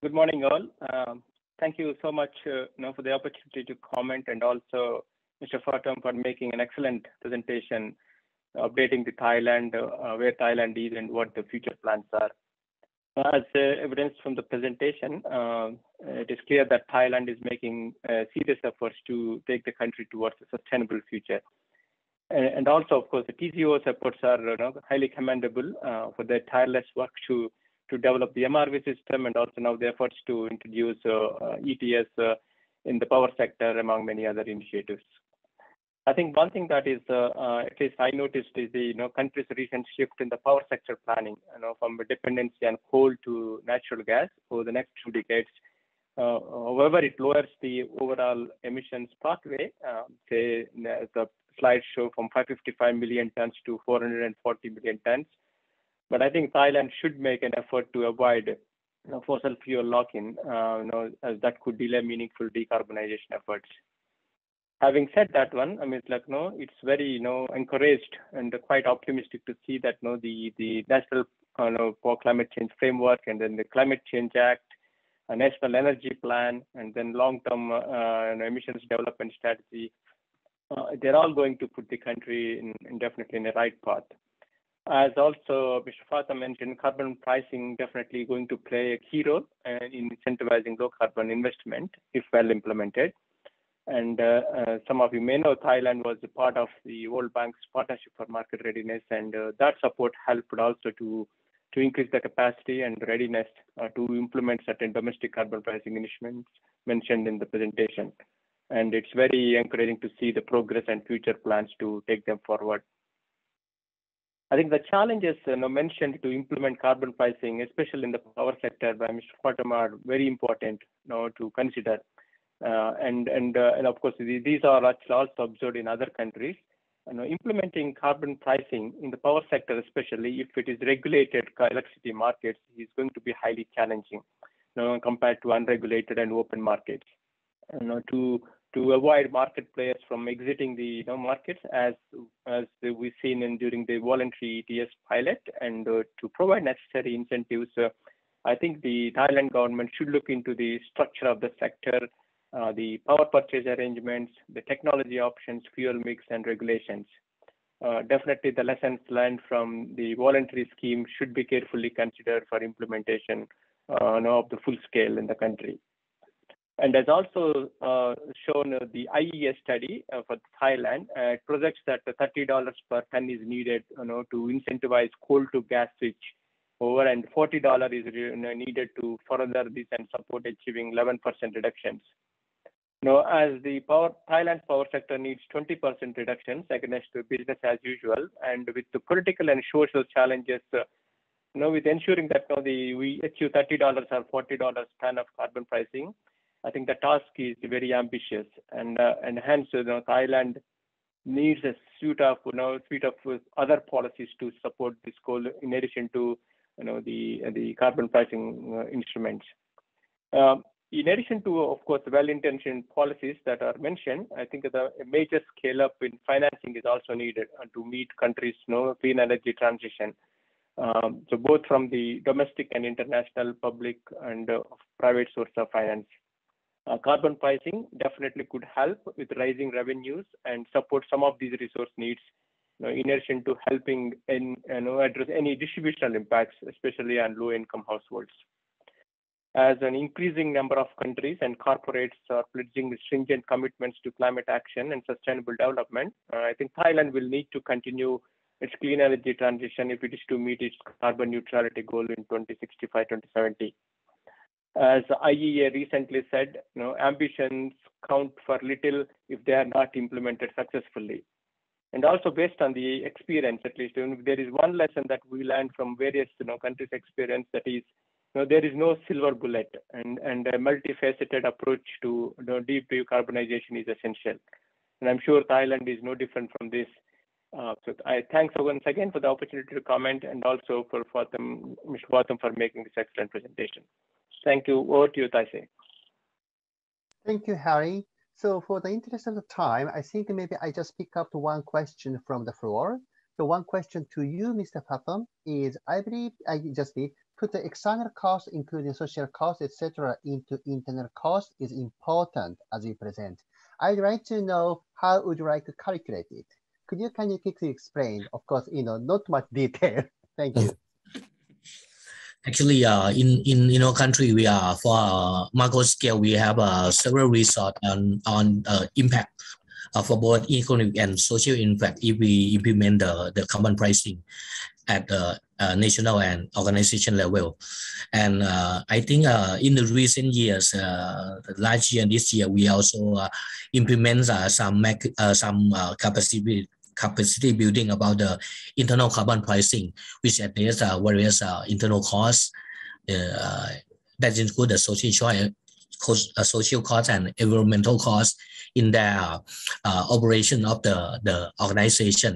good morning, all. Um, thank you so much uh, you know, for the opportunity to comment, and also Mister Pathom for making an excellent presentation, updating the Thailand, uh, where Thailand is and what the future plans are. As uh, evidenced from the presentation, uh, it is clear that Thailand is making uh, serious efforts to take the country towards a sustainable future. And also, of course, the T G O's efforts are you know, highly commendable uh, for their tireless work to, to develop the M R V system, and also now the efforts to introduce uh, uh, E T S uh, in the power sector, among many other initiatives. I think one thing that is, uh, uh, at least I noticed, is the you know, country's recent shift in the power sector planning, you know, from dependency on coal to natural gas over the next two decades. Uh, however, it lowers the overall emissions pathway, uh, say, the slide show from five hundred fifty-five million tons to four hundred forty million tons. But I think Thailand should make an effort to avoid you know, fossil fuel lock-in, uh, you know, as that could delay meaningful decarbonization efforts. Having said that one, I mean, it's like, you know, it's very, you know, encouraged and quite optimistic to see that, you know, the, the National you know, for Climate Change Framework, and then the Climate Change Act, a National Energy Plan, and then long-term uh, you know, emissions development strategy, Uh, they're all going to put the country in, in definitely in the right path. As also Mister Pathom mentioned, carbon pricing definitely going to play a key role in incentivizing low carbon investment if well implemented. And uh, uh, some of you may know Thailand was a part of the World Bank's Partnership for Market Readiness, and uh, that support helped also to, to increase the capacity and readiness uh, to implement certain domestic carbon pricing instruments mentioned in the presentation. and it's very encouraging to see the progress and future plans to take them forward. I think the challenges you know, mentioned to implement carbon pricing, especially in the power sector by Mister Pathom, are very important you know, to consider. Uh, and, and, uh, and of course, these are also observed in other countries. You know, implementing carbon pricing in the power sector, especially if it is regulated electricity markets, is going to be highly challenging you know, compared to unregulated and open markets. You know, to to avoid market players from exiting the you know, markets, as as we've seen in during the voluntary E T S pilot, and uh, to provide necessary incentives, uh, I think the Thailand government should look into the structure of the sector. Uh, the power purchase arrangements, the technology options, fuel mix, and regulations. Uh, definitely the lessons learned from the voluntary scheme should be carefully considered for implementation uh, of the full scale in the country. And as also uh, shown uh, the I E A study uh, for Thailand, uh, it projects that thirty dollars per ton is needed you know, to incentivize coal to gas switch over, and forty dollars is you know, needed to further this and support achieving eleven percent reductions. Now, as the power, Thailand's power sector needs twenty percent reductions against the business as usual, and with the political and social challenges, uh, you know, with ensuring that you know, the, we achieve thirty dollars or forty dollars ton of carbon pricing, I think the task is very ambitious, and uh, and hence you know, Thailand needs a suite of you know, suite of other policies to support this goal, in addition to you know the the carbon pricing uh, instruments. Um, In addition to, of course, well-intentioned policies that are mentioned, I think the major scale-up in financing is also needed to meet countries' you know, clean energy transition. Um, so both from the domestic and international public and uh, private source of finance. Uh, carbon pricing definitely could help with rising revenues and support some of these resource needs, you know, in addition to helping in, you know, address any distributional impacts, especially on low-income households. As an increasing number of countries and corporates are pledging stringent commitments to climate action and sustainable development, uh, I think Thailand will need to continue its clean energy transition if it is to meet its carbon neutrality goal in twenty sixty-five to twenty seventy. As I E A recently said, you know, ambitions count for little if they are not implemented successfully. And also based on the experience, at least, if there is one lesson that we learned from various you know, countries' experience, that is, no, there is no silver bullet, and, and a multifaceted approach to you know, deep decarbonization is essential. And I'm sure Thailand is no different from this. Uh, so I thanks once again for the opportunity to comment, and also for Pathom, Mister Pathom, for making this excellent presentation. Thank you. Over to you, Taisei. Thank you, Harry. So for the interest of the time, I think maybe I just pick up one question from the floor. So one question to you, Mister Pathom, is I believe I just need put the external costs, including social costs, et cetera, into internal costs is important as you present. I'd like to know how would you like to calculate it? Could you kind of quickly explain? Of course, you know, not much detail. Thank you. Actually, uh, in in you know country we are for uh, macro scale we have uh, several resorts on on uh, impact uh, for both economic and social impact if we implement the the carbon pricing at the uh, Uh, national and organization level. And uh, I think uh, in the recent years, uh, last year and this year, we also uh, implement uh, some uh, some uh, capacity capacity building about the internal carbon pricing, which address uh, various uh, internal costs uh, that include the social cost, uh, social costs and environmental costs in the uh, operation of the, the organization.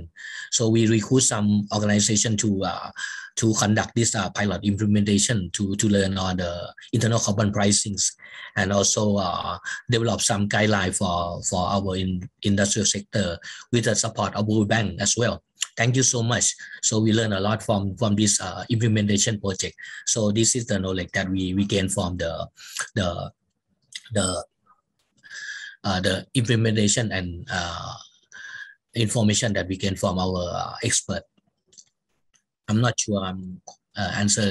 So we recruit some organization to uh, to conduct this uh, pilot implementation to, to learn on the internal carbon pricings, and also uh, develop some guidelines for, for our in, industrial sector with the support of World Bank as well. Thank you so much. So we learn a lot from, from this uh, implementation project. So this is the knowledge that we, we gain from the, the, the Uh, the implementation and uh, information that we can from our uh, expert. I'm not sure I'm uh, answer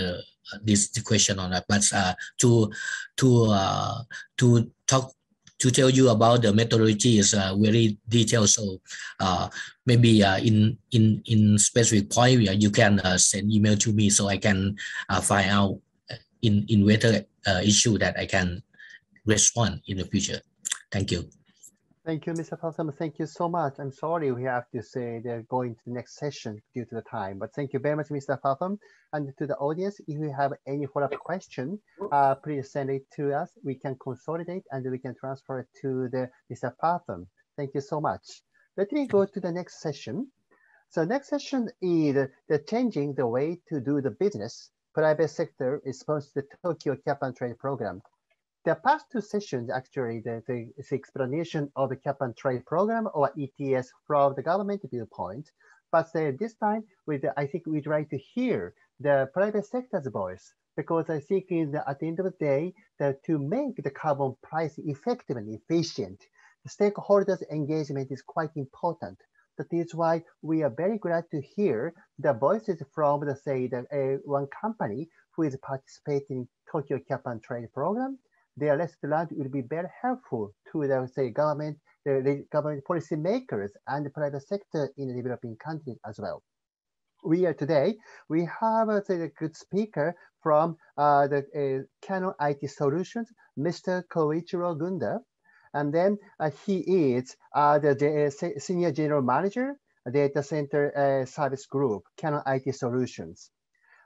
this question or not, but uh, to to uh, to talk to tell you about the methodology is uh, very detailed. So uh, maybe uh, in in in specific point you can uh, send email to me so I can uh, find out in in whether uh, issue that I can respond in the future. Thank you. Thank you, Mister Pathom. Thank you so much. I'm sorry we have to say they're going to the next session due to the time, but thank you very much, Mister Pathom. And to the audience, if you have any follow-up question, uh, please send it to us. We can consolidate and we can transfer it to the Mister Pathom. Thank you so much. Let me go to the next session. So next session is the changing the way to do the business. Private sector response to the Tokyo Cap and Trade Program. The past two sessions, actually, the, the, the explanation of the Cap and Trade Program or E T S from the government viewpoint. But uh, this time, with the, I think we'd like to hear the private sector's voice, because I think in the, at the end of the day, that to make the carbon price effective and efficient, the stakeholders' engagement is quite important. That is why we are very glad to hear the voices from, the, say, the, uh, one company who is participating in Tokyo Cap and Trade Program. Their lesson learned will be very helpful to the, say, government, the government policymakers and the private sector in the developing countries as well. We are today, we have uh, say, a good speaker from uh, the uh, Canon I T Solutions, Mister Koichiro Gunda. And then uh, he is uh, the, the uh, Senior General Manager, Data Center uh, Service Group, Canon I T Solutions.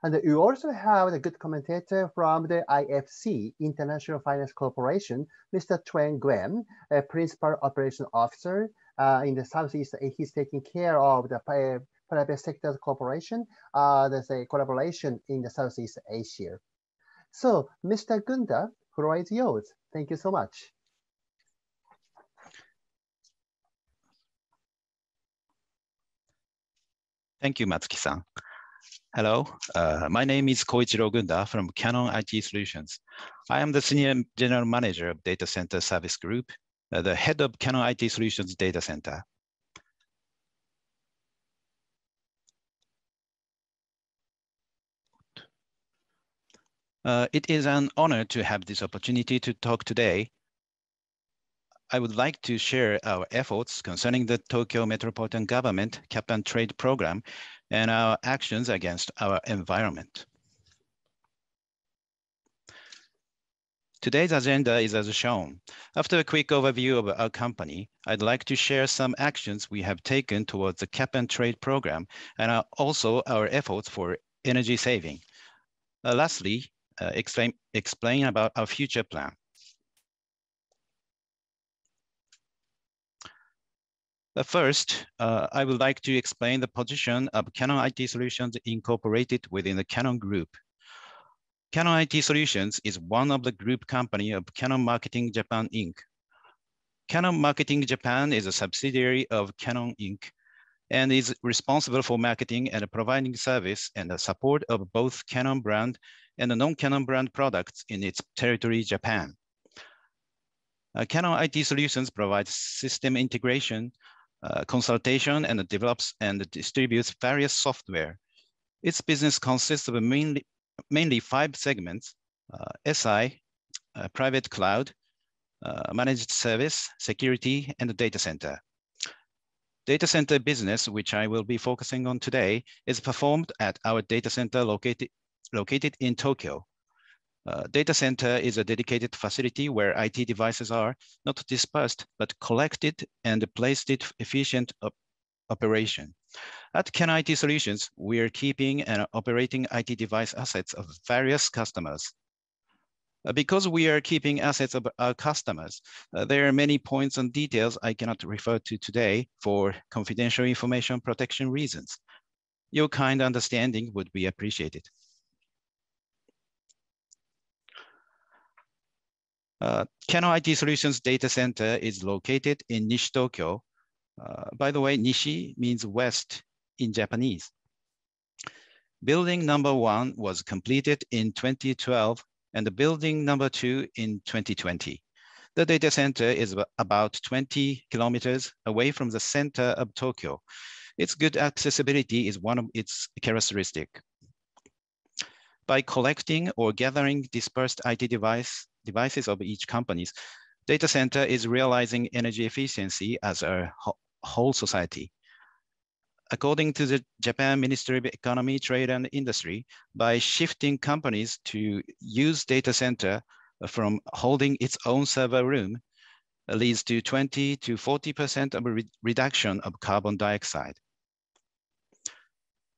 And you also have a good commentator from the I F C, International Finance Corporation, Mister Tuyen D. Nguyen, a Principal Operations Officer uh, in the Southeast. He's taking care of the private sector corporation, uh, there's a collaboration in the Southeast Asia. So, Mister Gunda, floor is yours. Thank you so much. Thank you, Matsuki-san. Hello, uh, my name is Koichiro Gunda from Canon I T Solutions. I am the Senior General Manager of Data Center Service Group, uh, the head of Canon I T Solutions Data Center. Uh, it is an honor to have this opportunity to talk today. I would like to share our efforts concerning the Tokyo Metropolitan Government Cap and Trade Program and our actions against our environment. Today's agenda is as shown. After a quick overview of our company, I'd like to share some actions we have taken towards the Cap and Trade Program and our, also our efforts for energy saving. Uh, lastly, uh, explain, explain about our future plan. First, uh, I would like to explain the position of Canon I T Solutions Incorporated within the Canon Group. Canon I T Solutions is one of the group company of Canon Marketing Japan, Incorporated. Canon Marketing Japan is a subsidiary of Canon Incorporated and is responsible for marketing and providing service and the support of both Canon brand and the non-Canon brand products in its territory, Japan. Uh, Canon I T Solutions provides system integration, Uh, consultation and develops and distributes various software. Its business consists of mainly, mainly five segments, uh, S I, uh, private cloud, uh, managed service, security, and data center. Data center business, which I will be focusing on today, is performed at our data center located, located in Tokyo. Uh, data center is a dedicated facility where I T devices are not dispersed, but collected and placed in efficient op operation. At Canon I T Solutions, we are keeping and operating I T device assets of various customers. Uh, because we are keeping assets of our customers, uh, there are many points and details I cannot refer to today for confidential information protection reasons. Your kind understanding would be appreciated. Uh, Canon I T Solutions Data Center is located in Nishitokyo. Uh, by the way, Nishi means west in Japanese. Building number one was completed in twenty twelve and the building number two in twenty twenty. The data center is about twenty kilometers away from the center of Tokyo. Its good accessibility is one of its characteristics. By collecting or gathering dispersed I T device devices of each company's data center is realizing energy efficiency as a whole society. According to the Japan Ministry of Economy, Trade and Industry, by shifting companies to use data center from holding its own server room, leads to twenty to forty percent of a re reduction of carbon dioxide.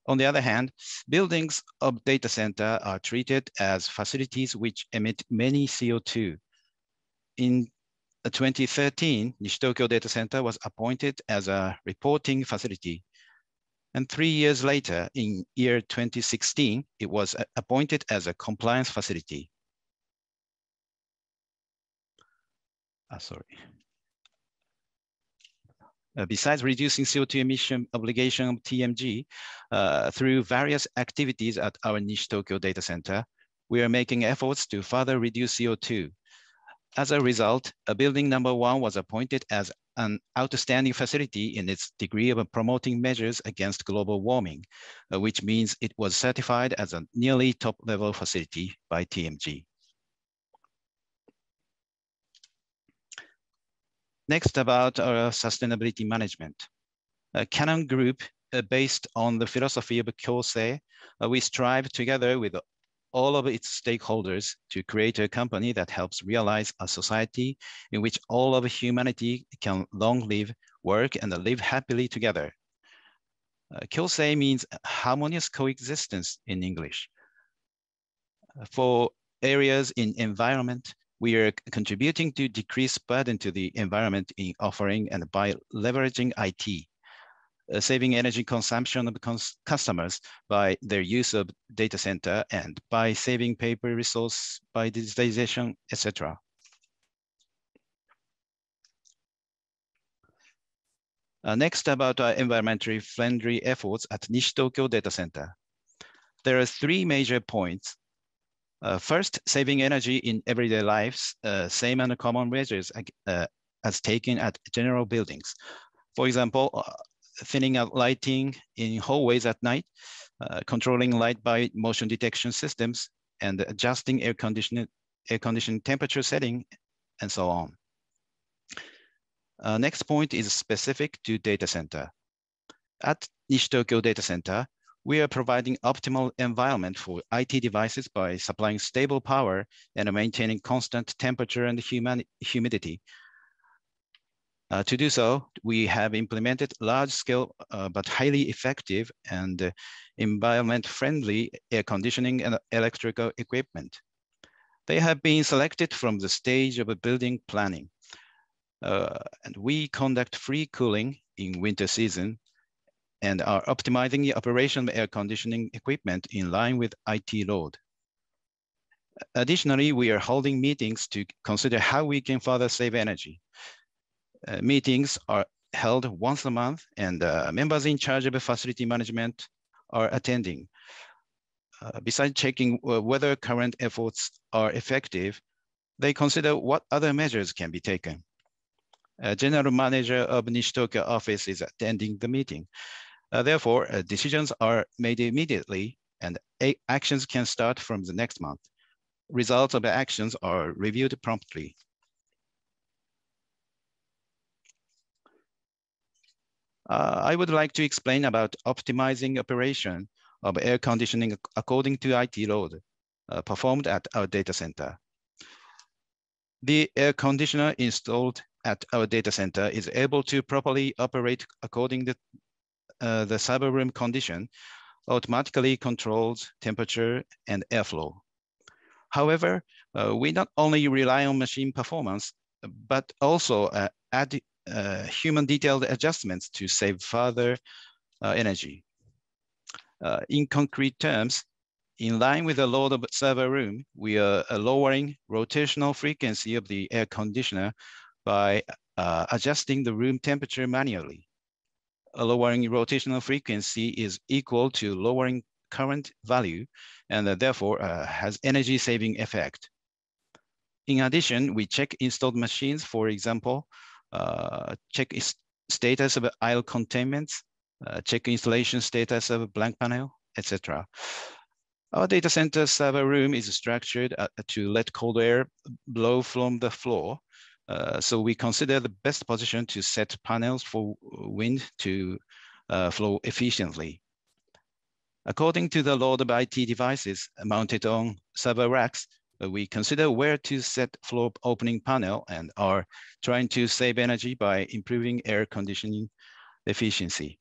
On the other hand, buildings of data center are treated as facilities which emit many C O two. In twenty thirteen, Nishitokyo Data Center was appointed as a reporting facility. And three years later, in year twenty sixteen, it was appointed as a compliance facility. Uh, sorry. Uh, besides reducing C O two emission obligation of T M G uh, through various activities at our Nishitokyo Data Center, we are making efforts to further reduce C O two. As a result, a building number one was appointed as an outstanding facility in its degree of promoting measures against global warming, uh, which means it was certified as a nearly top-level facility by T M G. Next, about our sustainability management. Uh, Canon Group, uh, based on the philosophy of Kyosei, uh, we strive together with all of its stakeholders to create a company that helps realize a society in which all of humanity can long live, work, and live happily together. Uh, Kyosei means harmonious coexistence in English. For areas in environment, we are contributing to decrease burden to the environment in offering and by leveraging I T, uh, saving energy consumption of cons customers by their use of data center and by saving paper resource by digitization, et cetera. Uh, next, about our environmentally friendly efforts at Nishitokyo Data Center. There are three major points. Uh, first, saving energy in everyday lives, uh, same and common measures uh, as taken at general buildings. For example, uh, thinning out lighting in hallways at night, uh, controlling light by motion detection systems, and adjusting air conditioning, air conditioning temperature setting, and so on. Uh, next point is specific to data center. At Nishitokyo Data Center, we are providing optimal environment for I T devices by supplying stable power and maintaining constant temperature and humidity. Uh, to do so, we have implemented large-scale uh, but highly effective and uh, environment-friendly air conditioning and electrical equipment. They have been selected from the stage of a building planning. Uh, and we conduct free cooling in winter season and are optimizing the operation of air conditioning equipment in line with I T load. Additionally, we are holding meetings to consider how we can further save energy. Uh, meetings are held once a month, and uh, members in charge of facility management are attending. Uh, besides checking whether current efforts are effective, they consider what other measures can be taken. Uh, General Manager of Nishitokyo office is attending the meeting. Uh, therefore, uh, decisions are made immediately and actions can start from the next month. Results of the actions are reviewed promptly. Uh, I would like to explain about optimizing operation of air conditioning according to I T load uh, performed at our data center. The air conditioner installed at our data center is able to properly operate according to uh, the server room condition, automatically controls temperature and airflow. However, uh, we not only rely on machine performance, but also uh, add uh, human detailed adjustments to save further uh, energy. Uh, in concrete terms, in line with the load of server room, we are lowering rotational frequency of the air conditioner by uh, adjusting the room temperature manually. Lowering rotational frequency is equal to lowering current value and uh, therefore uh, has energy saving effect. In addition, we check installed machines, for example, uh, check status of aisle containments, uh, check installation status of blank panel, et cetera. Our data center server room is structured uh, to let cold air blow from the floor. Uh, so we consider the best position to set panels for wind to uh, flow efficiently. According to the load of I T devices mounted on server racks, we consider where to set floor opening panel and are trying to save energy by improving air conditioning efficiency.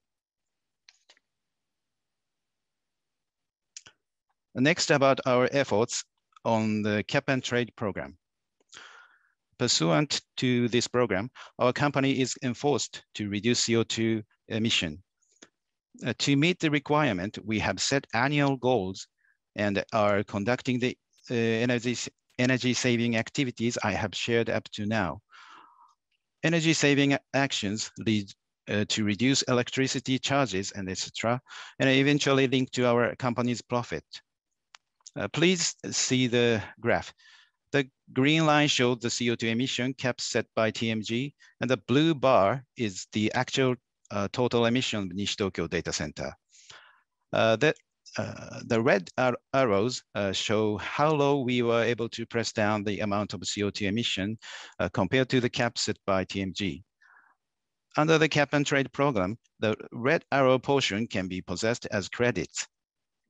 Next, about our efforts on the Cap and Trade program. Pursuant to this program, our company is enforced to reduce C O two emission. Uh, to meet the requirement, we have set annual goals and are conducting the uh, energy, energy saving activities I have shared up to now. Energy saving actions lead uh, to reduce electricity charges and et cetera, and eventually link to our company's profit. Uh, please see the graph. The green line shows the C O two emission caps set by T M G, and the blue bar is the actual uh, total emission of Nishitokyo Data Center. Uh, the, uh, the red ar arrows uh, show how low we were able to press down the amount of C O two emission uh, compared to the cap set by T M G. Under the Cap and Trade program, the red arrow portion can be possessed as credits.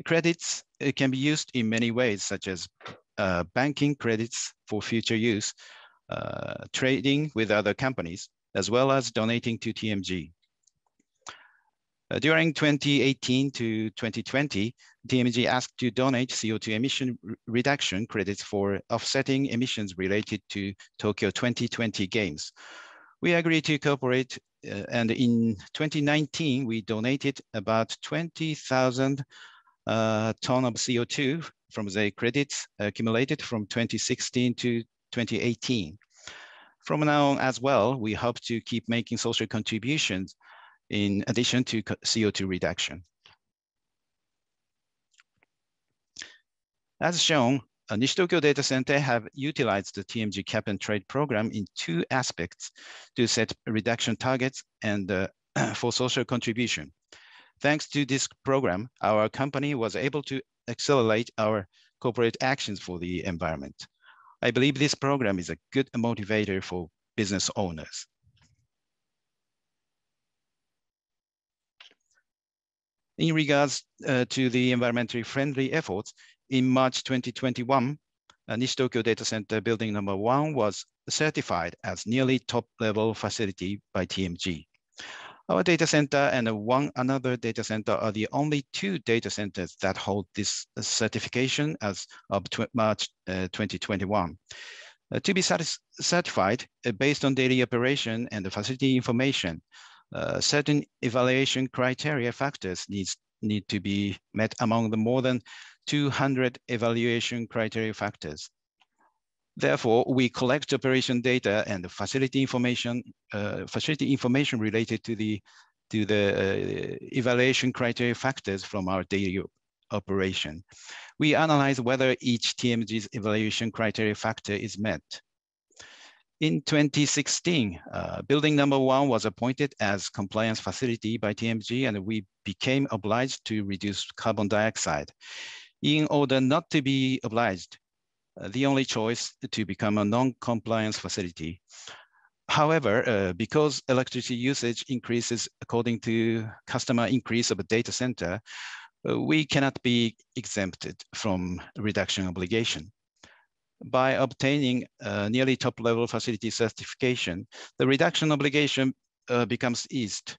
Credits can be used in many ways, such as uh, banking credits for future use, uh, trading with other companies, as well as donating to T M G. Uh, during twenty eighteen to twenty twenty, T M G asked to donate C O two emission reduction credits for offsetting emissions related to Tokyo twenty twenty Games. We agreed to cooperate, uh, and in twenty nineteen, we donated about twenty thousand Uh, ton of C O two from the credits accumulated from twenty sixteen to twenty eighteen. From now on as well, we hope to keep making social contributions in addition to C O two reduction. As shown, Nishitokyo Data Center have utilized the T M G Cap and Trade program in two aspects to set reduction targets and uh, for social contribution. Thanks to this program, our company was able to accelerate our corporate actions for the environment. I believe this program is a good motivator for business owners. In regards uh, to the environmentally friendly efforts, in March twenty twenty-one, uh, Nishitokyo Data Center building number one was certified as nearly top level facility by T M G. Our data center and one another data center are the only two data centers that hold this certification as of March uh, twenty twenty-one. Uh, to be certified uh, based on daily operation and the facility information, uh, certain evaluation criteria factors needs, need to be met among the more than two hundred evaluation criteria factors. Therefore, we collect operation data and the facility information, uh, facility information related to the to the uh, evaluation criteria factors from our daily operation. We analyze whether each T M G's evaluation criteria factor is met. In twenty sixteen, uh, building number one was appointed as compliance facility by T M G, and we became obliged to reduce carbon dioxide. In order not to be obliged, the only choice to become a non-compliance facility. However, uh, because electricity usage increases according to customer increase of a data center, uh, we cannot be exempted from reduction obligation. By obtaining uh, nearly top-level facility certification, the reduction obligation uh, becomes eased.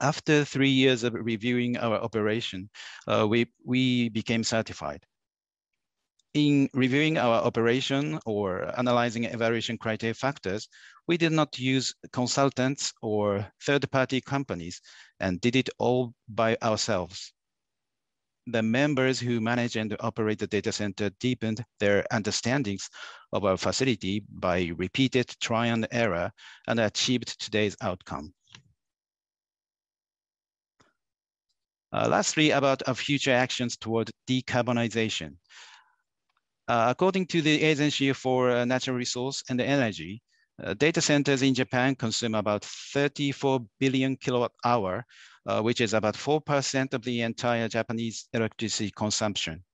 After three years of reviewing our operation, uh, we, we became certified. In reviewing our operation or analyzing evaluation criteria factors, we did not use consultants or third-party companies and did it all by ourselves. The members who manage and operate the data center deepened their understandings of our facility by repeated trial and error and achieved today's outcome. Uh, lastly, about our future actions toward decarbonization. Uh, according to the Agency for uh, Natural Resource and Energy, uh, data centers in Japan consume about thirty-four billion kilowatt hour, uh, which is about four percent of the entire Japanese electricity consumption.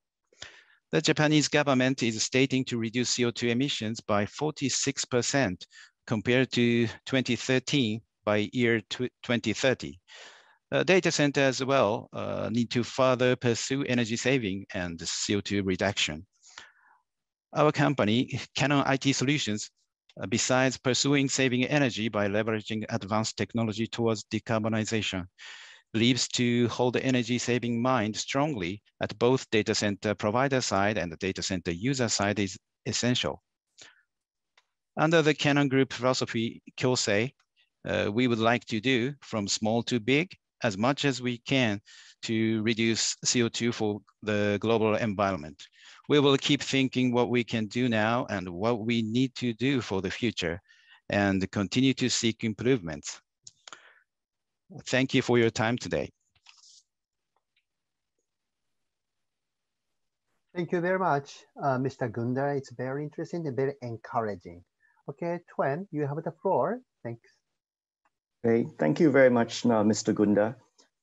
The Japanese government is stating to reduce C O two emissions by forty-six percent compared to twenty thirteen by year twenty thirty. Uh, data centers as well uh, need to further pursue energy saving and C O two reduction. Our company, Canon I T Solutions, besides pursuing saving energy by leveraging advanced technology towards decarbonization, leaves to hold the energy saving mind strongly at both data center provider side and the data center user side is essential. Under the Canon Group philosophy, Kyosei, uh, we would like to do from small to big as much as we can to reduce C O two for the global environment. We will keep thinking what we can do now and what we need to do for the future and continue to seek improvements. Thank you for your time today. Thank you very much, uh, Mister Gunda. It's very interesting and very encouraging. Okay, Twen, you have the floor. Thanks. Great. Thank you very much, uh, Mister Gunda.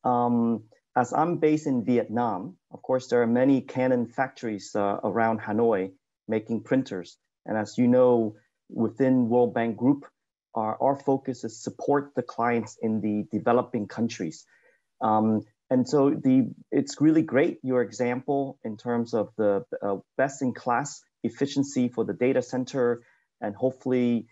Um, as I'm based in Vietnam, of course, there are many Canon factories uh, around Hanoi making printers. And as you know, within World Bank Group, our, our focus is support the clients in the developing countries. Um, and so the it's really great, your example in terms of the uh, best-in-class efficiency for the data center, and hopefully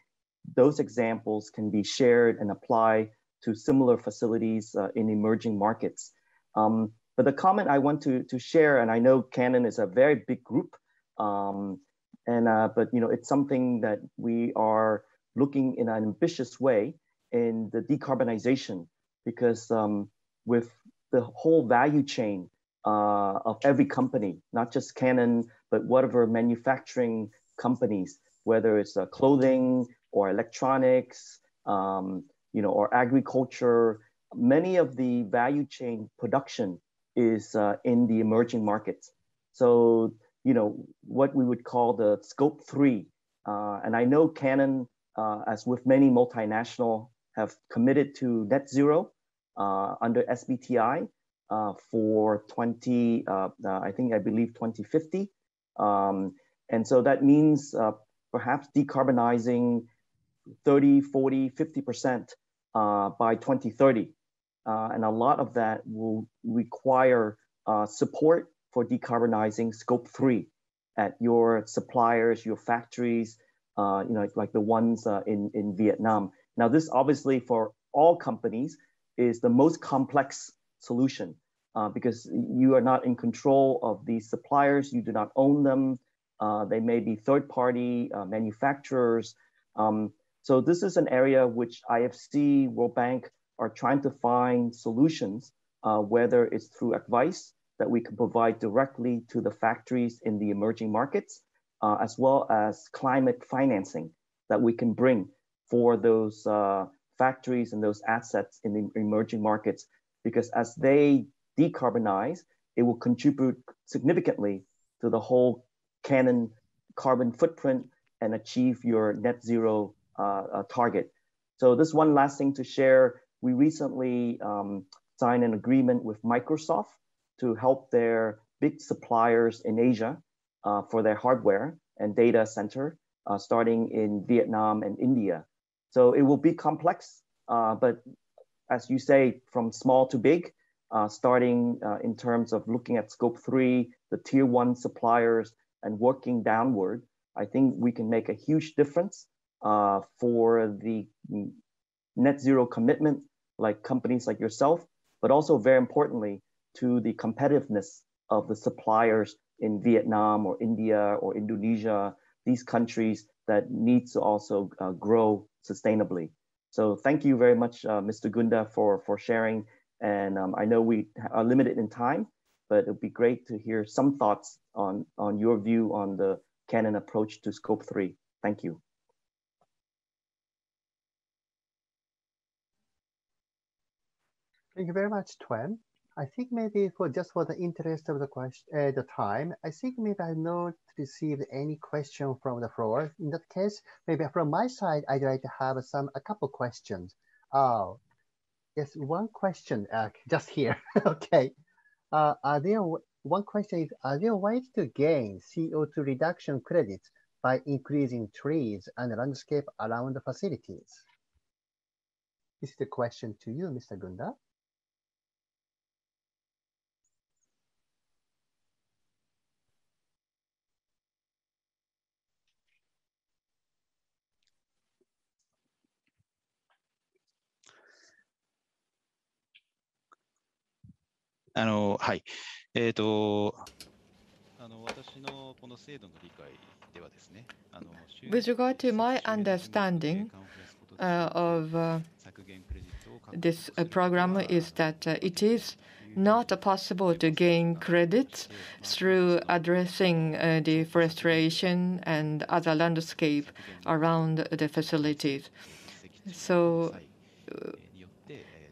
those examples can be shared and apply to similar facilities uh, in emerging markets. Um, but the comment I want to, to share, and I know Canon is a very big group, um, and uh, but you know it's something that we are looking in an ambitious way in the decarbonization, because um, with the whole value chain uh, of every company, not just Canon, but whatever manufacturing companies, whether it's uh, clothing or electronics, um, you know, or agriculture, many of the value chain production is uh, in the emerging markets. So, you know, what we would call the scope three. Uh, and I know Canon, uh, as with many multinational, have committed to net zero uh, under S B T I uh, for twenty, uh, I think I believe twenty fifty. Um, and so that means uh, perhaps decarbonizing thirty, forty, fifty percent uh, by twenty thirty. Uh, and a lot of that will require uh, support for decarbonizing scope three at your suppliers, your factories, uh, you know, like the ones uh, in, in Vietnam. Now, this obviously for all companies is the most complex solution uh, because you are not in control of these suppliers. You do not own them. Uh, they may be third-party uh, manufacturers. Um, so this is an area which I F C, World Bank are trying to find solutions, uh, whether it's through advice that we can provide directly to the factories in the emerging markets, uh, as well as climate financing that we can bring for those uh, factories and those assets in the emerging markets, because as they decarbonize, it will contribute significantly to the whole Canon carbon footprint and achieve your net zero uh, uh, target. So this one last thing to share, we recently um, signed an agreement with Microsoft to help their big suppliers in Asia uh, for their hardware and data center, uh, starting in Vietnam and India. So it will be complex, uh, but as you say, from small to big, uh, starting uh, in terms of looking at scope three, the tier one suppliers, and working downward, I think we can make a huge difference uh, for the net zero commitment, like companies like yourself, but also very importantly to the competitiveness of the suppliers in Vietnam or India or Indonesia, these countries that need to also uh, grow sustainably. So thank you very much, uh, Mister Gunda, for, for sharing. And um, I know we are limited in time, but it'd be great to hear some thoughts on, on your view on the Canon approach to scope three. Thank you. Thank you very much, Twen. I think maybe for just for the interest of the question, uh, the time, I think maybe I've not received any question from the floor. In that case, maybe from my side, I'd like to have some a couple questions. Oh, yes, one question uh, just here. Okay. Uh, are there one question is, are there ways to gain C O two reduction credits by increasing trees and landscape around the facilities? This is the question to you, Mister Gunda. あのはいえっとあの私のこの制度の理解ではですねあの With regard to my understanding uh, of uh, this uh, program is that uh, it is not possible to gain credits through addressing uh, deforestation and other landscape around the facilities. So uh,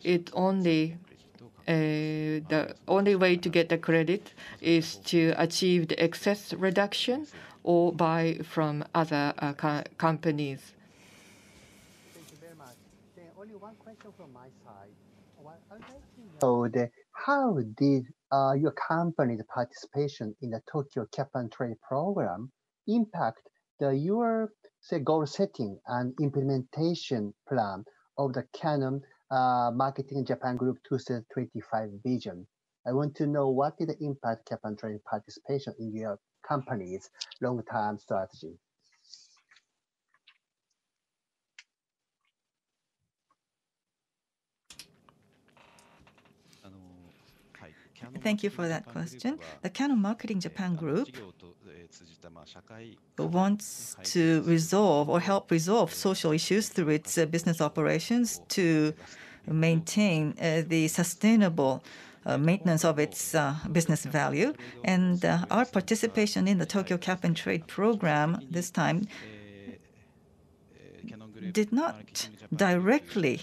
it only uh, the only way to get the credit is to achieve the excess reduction or buy from other uh, co companies. Thank you very much. Then only one question from my side. So the, how did uh, your company's participation in the Tokyo Cap and Trade Program impact the, your say, goal setting and implementation plan of the Canon uh, Marketing Japan Group twenty twenty-five vision? I want to know what did the impact Cap and Trade participation in your company's long-term strategy? Thank you for that question. The Canon Marketing Japan Group wants to resolve or help resolve social issues through its business operations to maintain uh, the sustainable uh, maintenance of its uh, business value. And uh, our participation in the Tokyo Cap and Trade program this time did not directly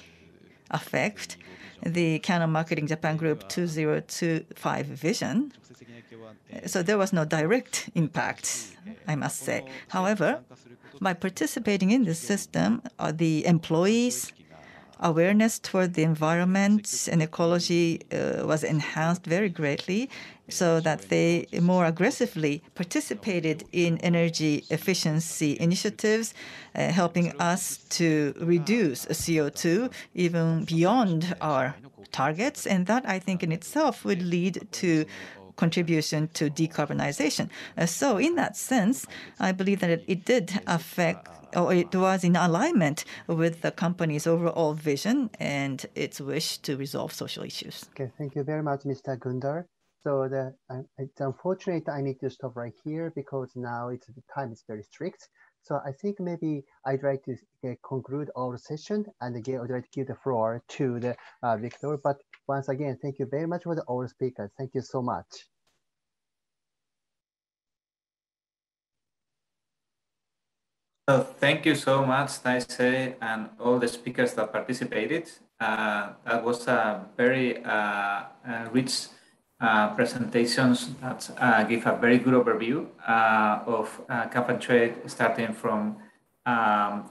affect the Canon Marketing Japan Group twenty twenty-five vision. So there was no direct impact, I must say. However, by participating in this system, uh, the employees' awareness toward the environment and ecology uh, was enhanced very greatly, so that they more aggressively participated in energy efficiency initiatives, uh, helping us to reduce C O two even beyond our targets. And that, I think, in itself would lead to contribution to decarbonization. Uh, so in that sense, I believe that it, it did affect, or it was in alignment with the company's overall vision and its wish to resolve social issues. Okay, thank you very much, Mister Gunda. So the, uh, it's unfortunate I need to stop right here because now it's, the time is very strict. So I think maybe I'd like to uh, conclude our session and again I'd like to give the floor to the, uh, Victor. But once again, thank you very much for the all speakers. Thank you so much. So thank you so much, Taisei, and all the speakers that participated. Uh, that was a very uh, rich Uh, presentations that uh, give a very good overview uh, of uh, Cap and Trade, starting from um,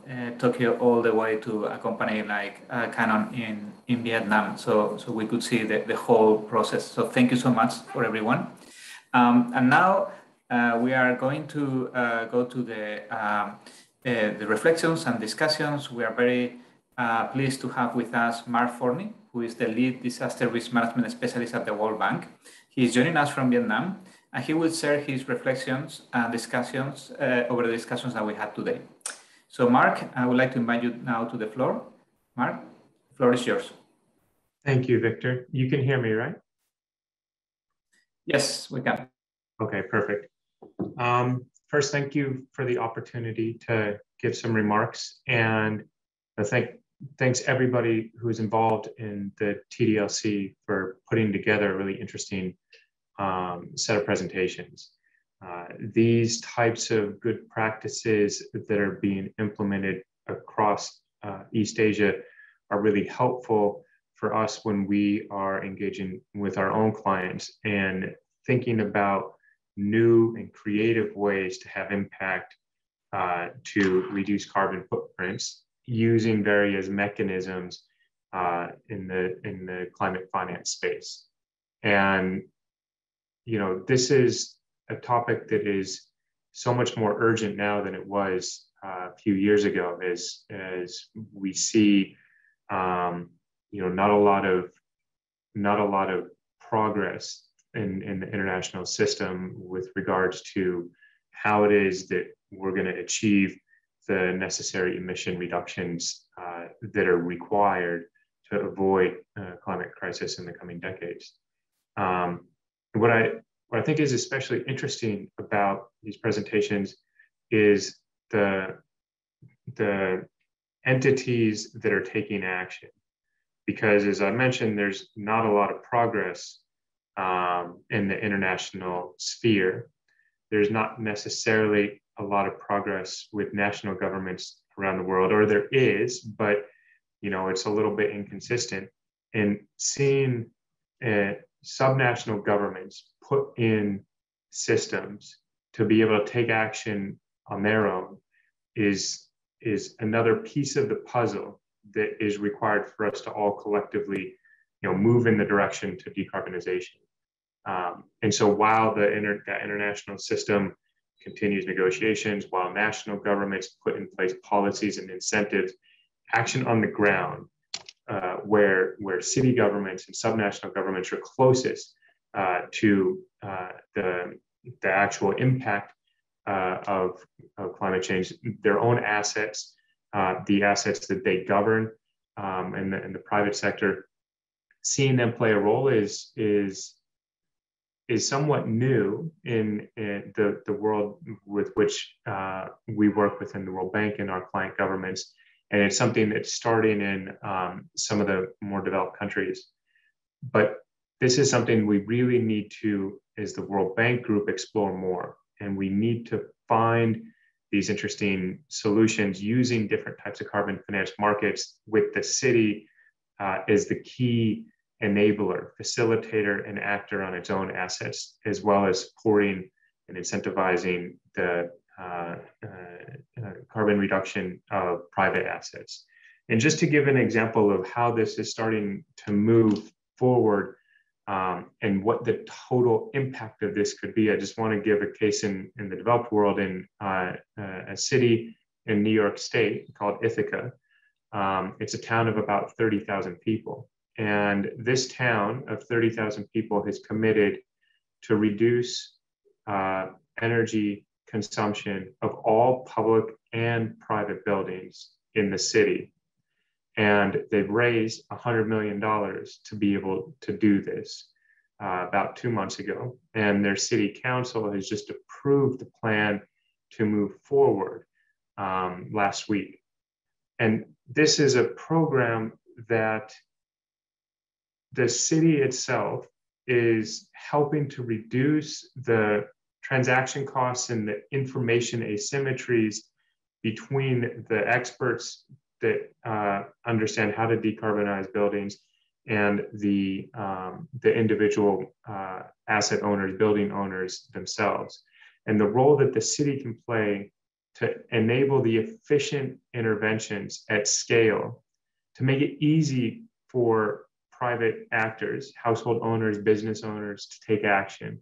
uh, Tokyo all the way to a company like uh, Canon in, in Vietnam. So, so we could see the, the whole process. So thank you so much for everyone. Um, and now uh, we are going to uh, go to the, um, uh, the reflections and discussions. We are very uh, pleased to have with us Marc S. Forni, who is the lead disaster risk management specialist at the World Bank. He is joining us from Vietnam, and he will share his reflections and discussions uh, over the discussions that we had today. So Marc, I would like to invite you now to the floor. Marc, the floor is yours. Thank you, Victor. You can hear me, right? Yes, we can. Okay, perfect. Um, first, thank you for the opportunity to give some remarks, and I thank Thanks everybody who's involved in the T D L C for putting together a really interesting um, set of presentations. Uh, these types of good practices that are being implemented across uh, East Asia are really helpful for us when we are engaging with our own clients and thinking about new and creative ways to have impact uh, to reduce carbon footprints, using various mechanisms uh, in the in the climate finance space. And you know, this is a topic that is so much more urgent now than it was uh, a few years ago, as as we see um, you know, not a lot of not a lot of progress in in the international system with regards to how it is that we're going to achieve the necessary emission reductions uh, that are required to avoid uh, climate crisis in the coming decades. Um, and what I what I think is especially interesting about these presentations is the the entities that are taking action, because as I mentioned, there's not a lot of progress um, in the international sphere. There's not necessarily a lot of progress with national governments around the world, or there is, but you know, it's a little bit inconsistent. And seeing uh, subnational governments put in systems to be able to take action on their own is, is another piece of the puzzle that is required for us to all collectively, you know, move in the direction to decarbonization. Um, and so while the, inter the international system continues negotiations, while national governments put in place policies and incentives, action on the ground, uh, where, where city governments and subnational governments are closest uh, to uh, the, the actual impact uh, of, of climate change, their own assets, uh, the assets that they govern, um, and, the, and the private sector, seeing them play a role is, is, is somewhat new in, in the, the world with which uh, we work within the World Bank and our client governments. And it's something that's starting in um, some of the more developed countries. But this is something we really need to, as the World Bank Group, explore more. And we need to find these interesting solutions using different types of carbon finance markets with the city uh, as the key enabler, facilitator, and actor on its own assets, as well as supporting and incentivizing the Uh, uh, uh, carbon reduction of private assets. And just to give an example of how this is starting to move forward um, and what the total impact of this could be, I just want to give a case in, in the developed world in uh, uh, a city in New York State called Ithaca. Um, it's a town of about thirty thousand people. And this town of thirty thousand people has committed to reduce uh, energy consumption of all public and private buildings in the city. And they've raised one hundred million dollars to be able to do this uh, about two months ago. And their city council has just approved the plan to move forward um, last week. And this is a program that the city itself is helping to reduce the transaction costs and the information asymmetries between the experts that uh, understand how to decarbonize buildings and the, um, the individual uh, asset owners, building owners themselves. And the role that the city can play to enable the efficient interventions at scale, to make it easy for private actors, household owners, business owners to take action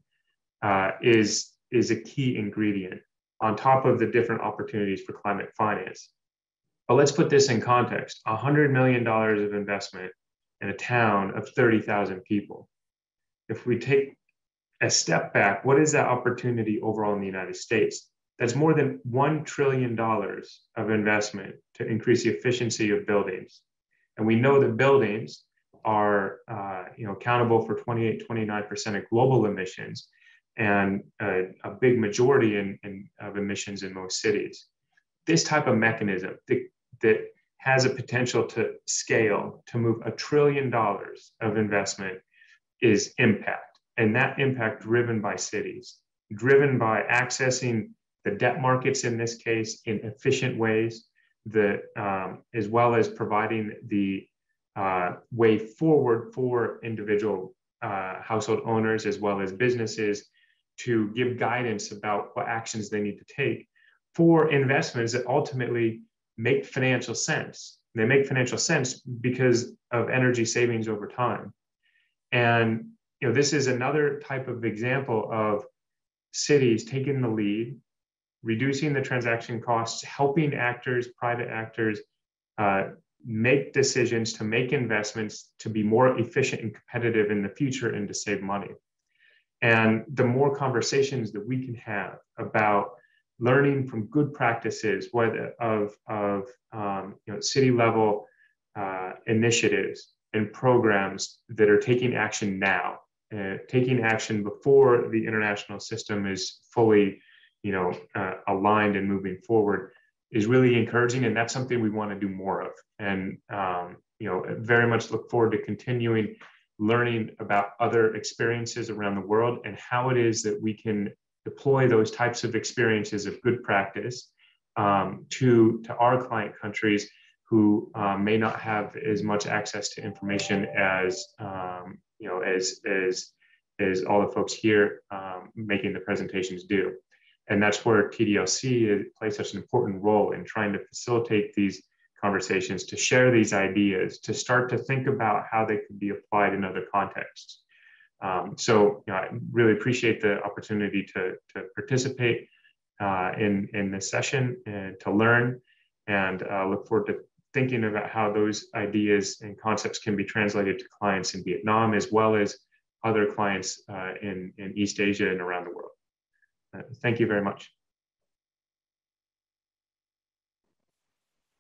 uh, is is a key ingredient on top of the different opportunities for climate finance. But let's put this in context, one hundred million dollars of investment in a town of thirty thousand people. If we take a step back, what is that opportunity overall in the United States? That's more than one trillion dollars of investment to increase the efficiency of buildings. And we know that buildings are uh, you know, accountable for twenty-eight, twenty-nine percent of global emissions, and a, a big majority in, in, of emissions in most cities. This type of mechanism that, that has a potential to scale, to move a trillion dollars of investment is impact. And that impact driven by cities, driven by accessing the debt markets in this case in efficient ways, the, um, as well as providing the uh, way forward for individual uh, household owners as well as businesses to give guidance about what actions they need to take for investments that ultimately make financial sense. They make financial sense because of energy savings over time. And you know, this is another type of example of cities taking the lead, reducing the transaction costs, helping actors, private actors, uh, make decisions to make investments to be more efficient and competitive in the future and to save money. And the more conversations that we can have about learning from good practices, whether of, of um, you know, city level uh, initiatives and programs that are taking action now uh, taking action before the international system is fully, you know, uh, aligned and moving forward is really encouraging, and that's something we want to do more of. And um, you know, very much look forward to continuing learning about other experiences around the world and how it is that we can deploy those types of experiences of good practice um, to to our client countries who uh, may not have as much access to information as um, you know as as as all the folks here um, making the presentations do. And that's where T D L C plays such an important role in trying to facilitate these conversations, to share these ideas, to start to think about how they could be applied in other contexts. Um, so you know, I really appreciate the opportunity to, to participate uh, in, in this session and to learn, and uh, look forward to thinking about how those ideas and concepts can be translated to clients in Vietnam, as well as other clients uh, in, in East Asia and around the world. Uh, thank you very much.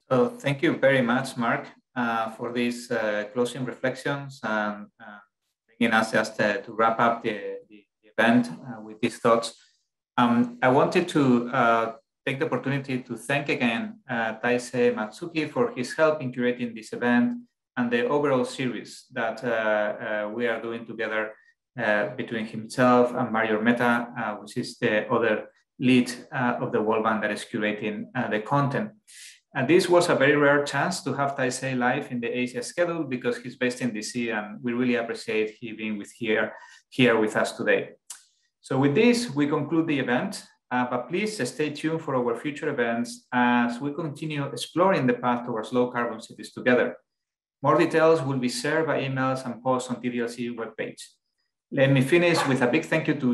So thank you very much, Mark, uh, for these uh, closing reflections and uh, bringing us just uh, to wrap up the, the, the event uh, with these thoughts. Um, I wanted to uh, take the opportunity to thank again uh, Taisei Matsuki for his help in curating this event and the overall series that uh, uh, we are doing together Uh, between himself and Mario Meta, uh, which is the other lead uh, of the World Bank that is curating uh, the content. And this was a very rare chance to have Taisei live in the Asia schedule because he's based in D C, and we really appreciate he being with here, here with us today. So with this, we conclude the event, uh, but please stay tuned for our future events as we continue exploring the path towards low carbon cities together. More details will be shared by emails and posts on T D L C webpage. Let me finish with a big thank you to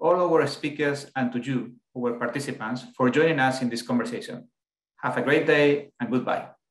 all our speakers and to you, our participants, for joining us in this conversation. Have a great day and goodbye.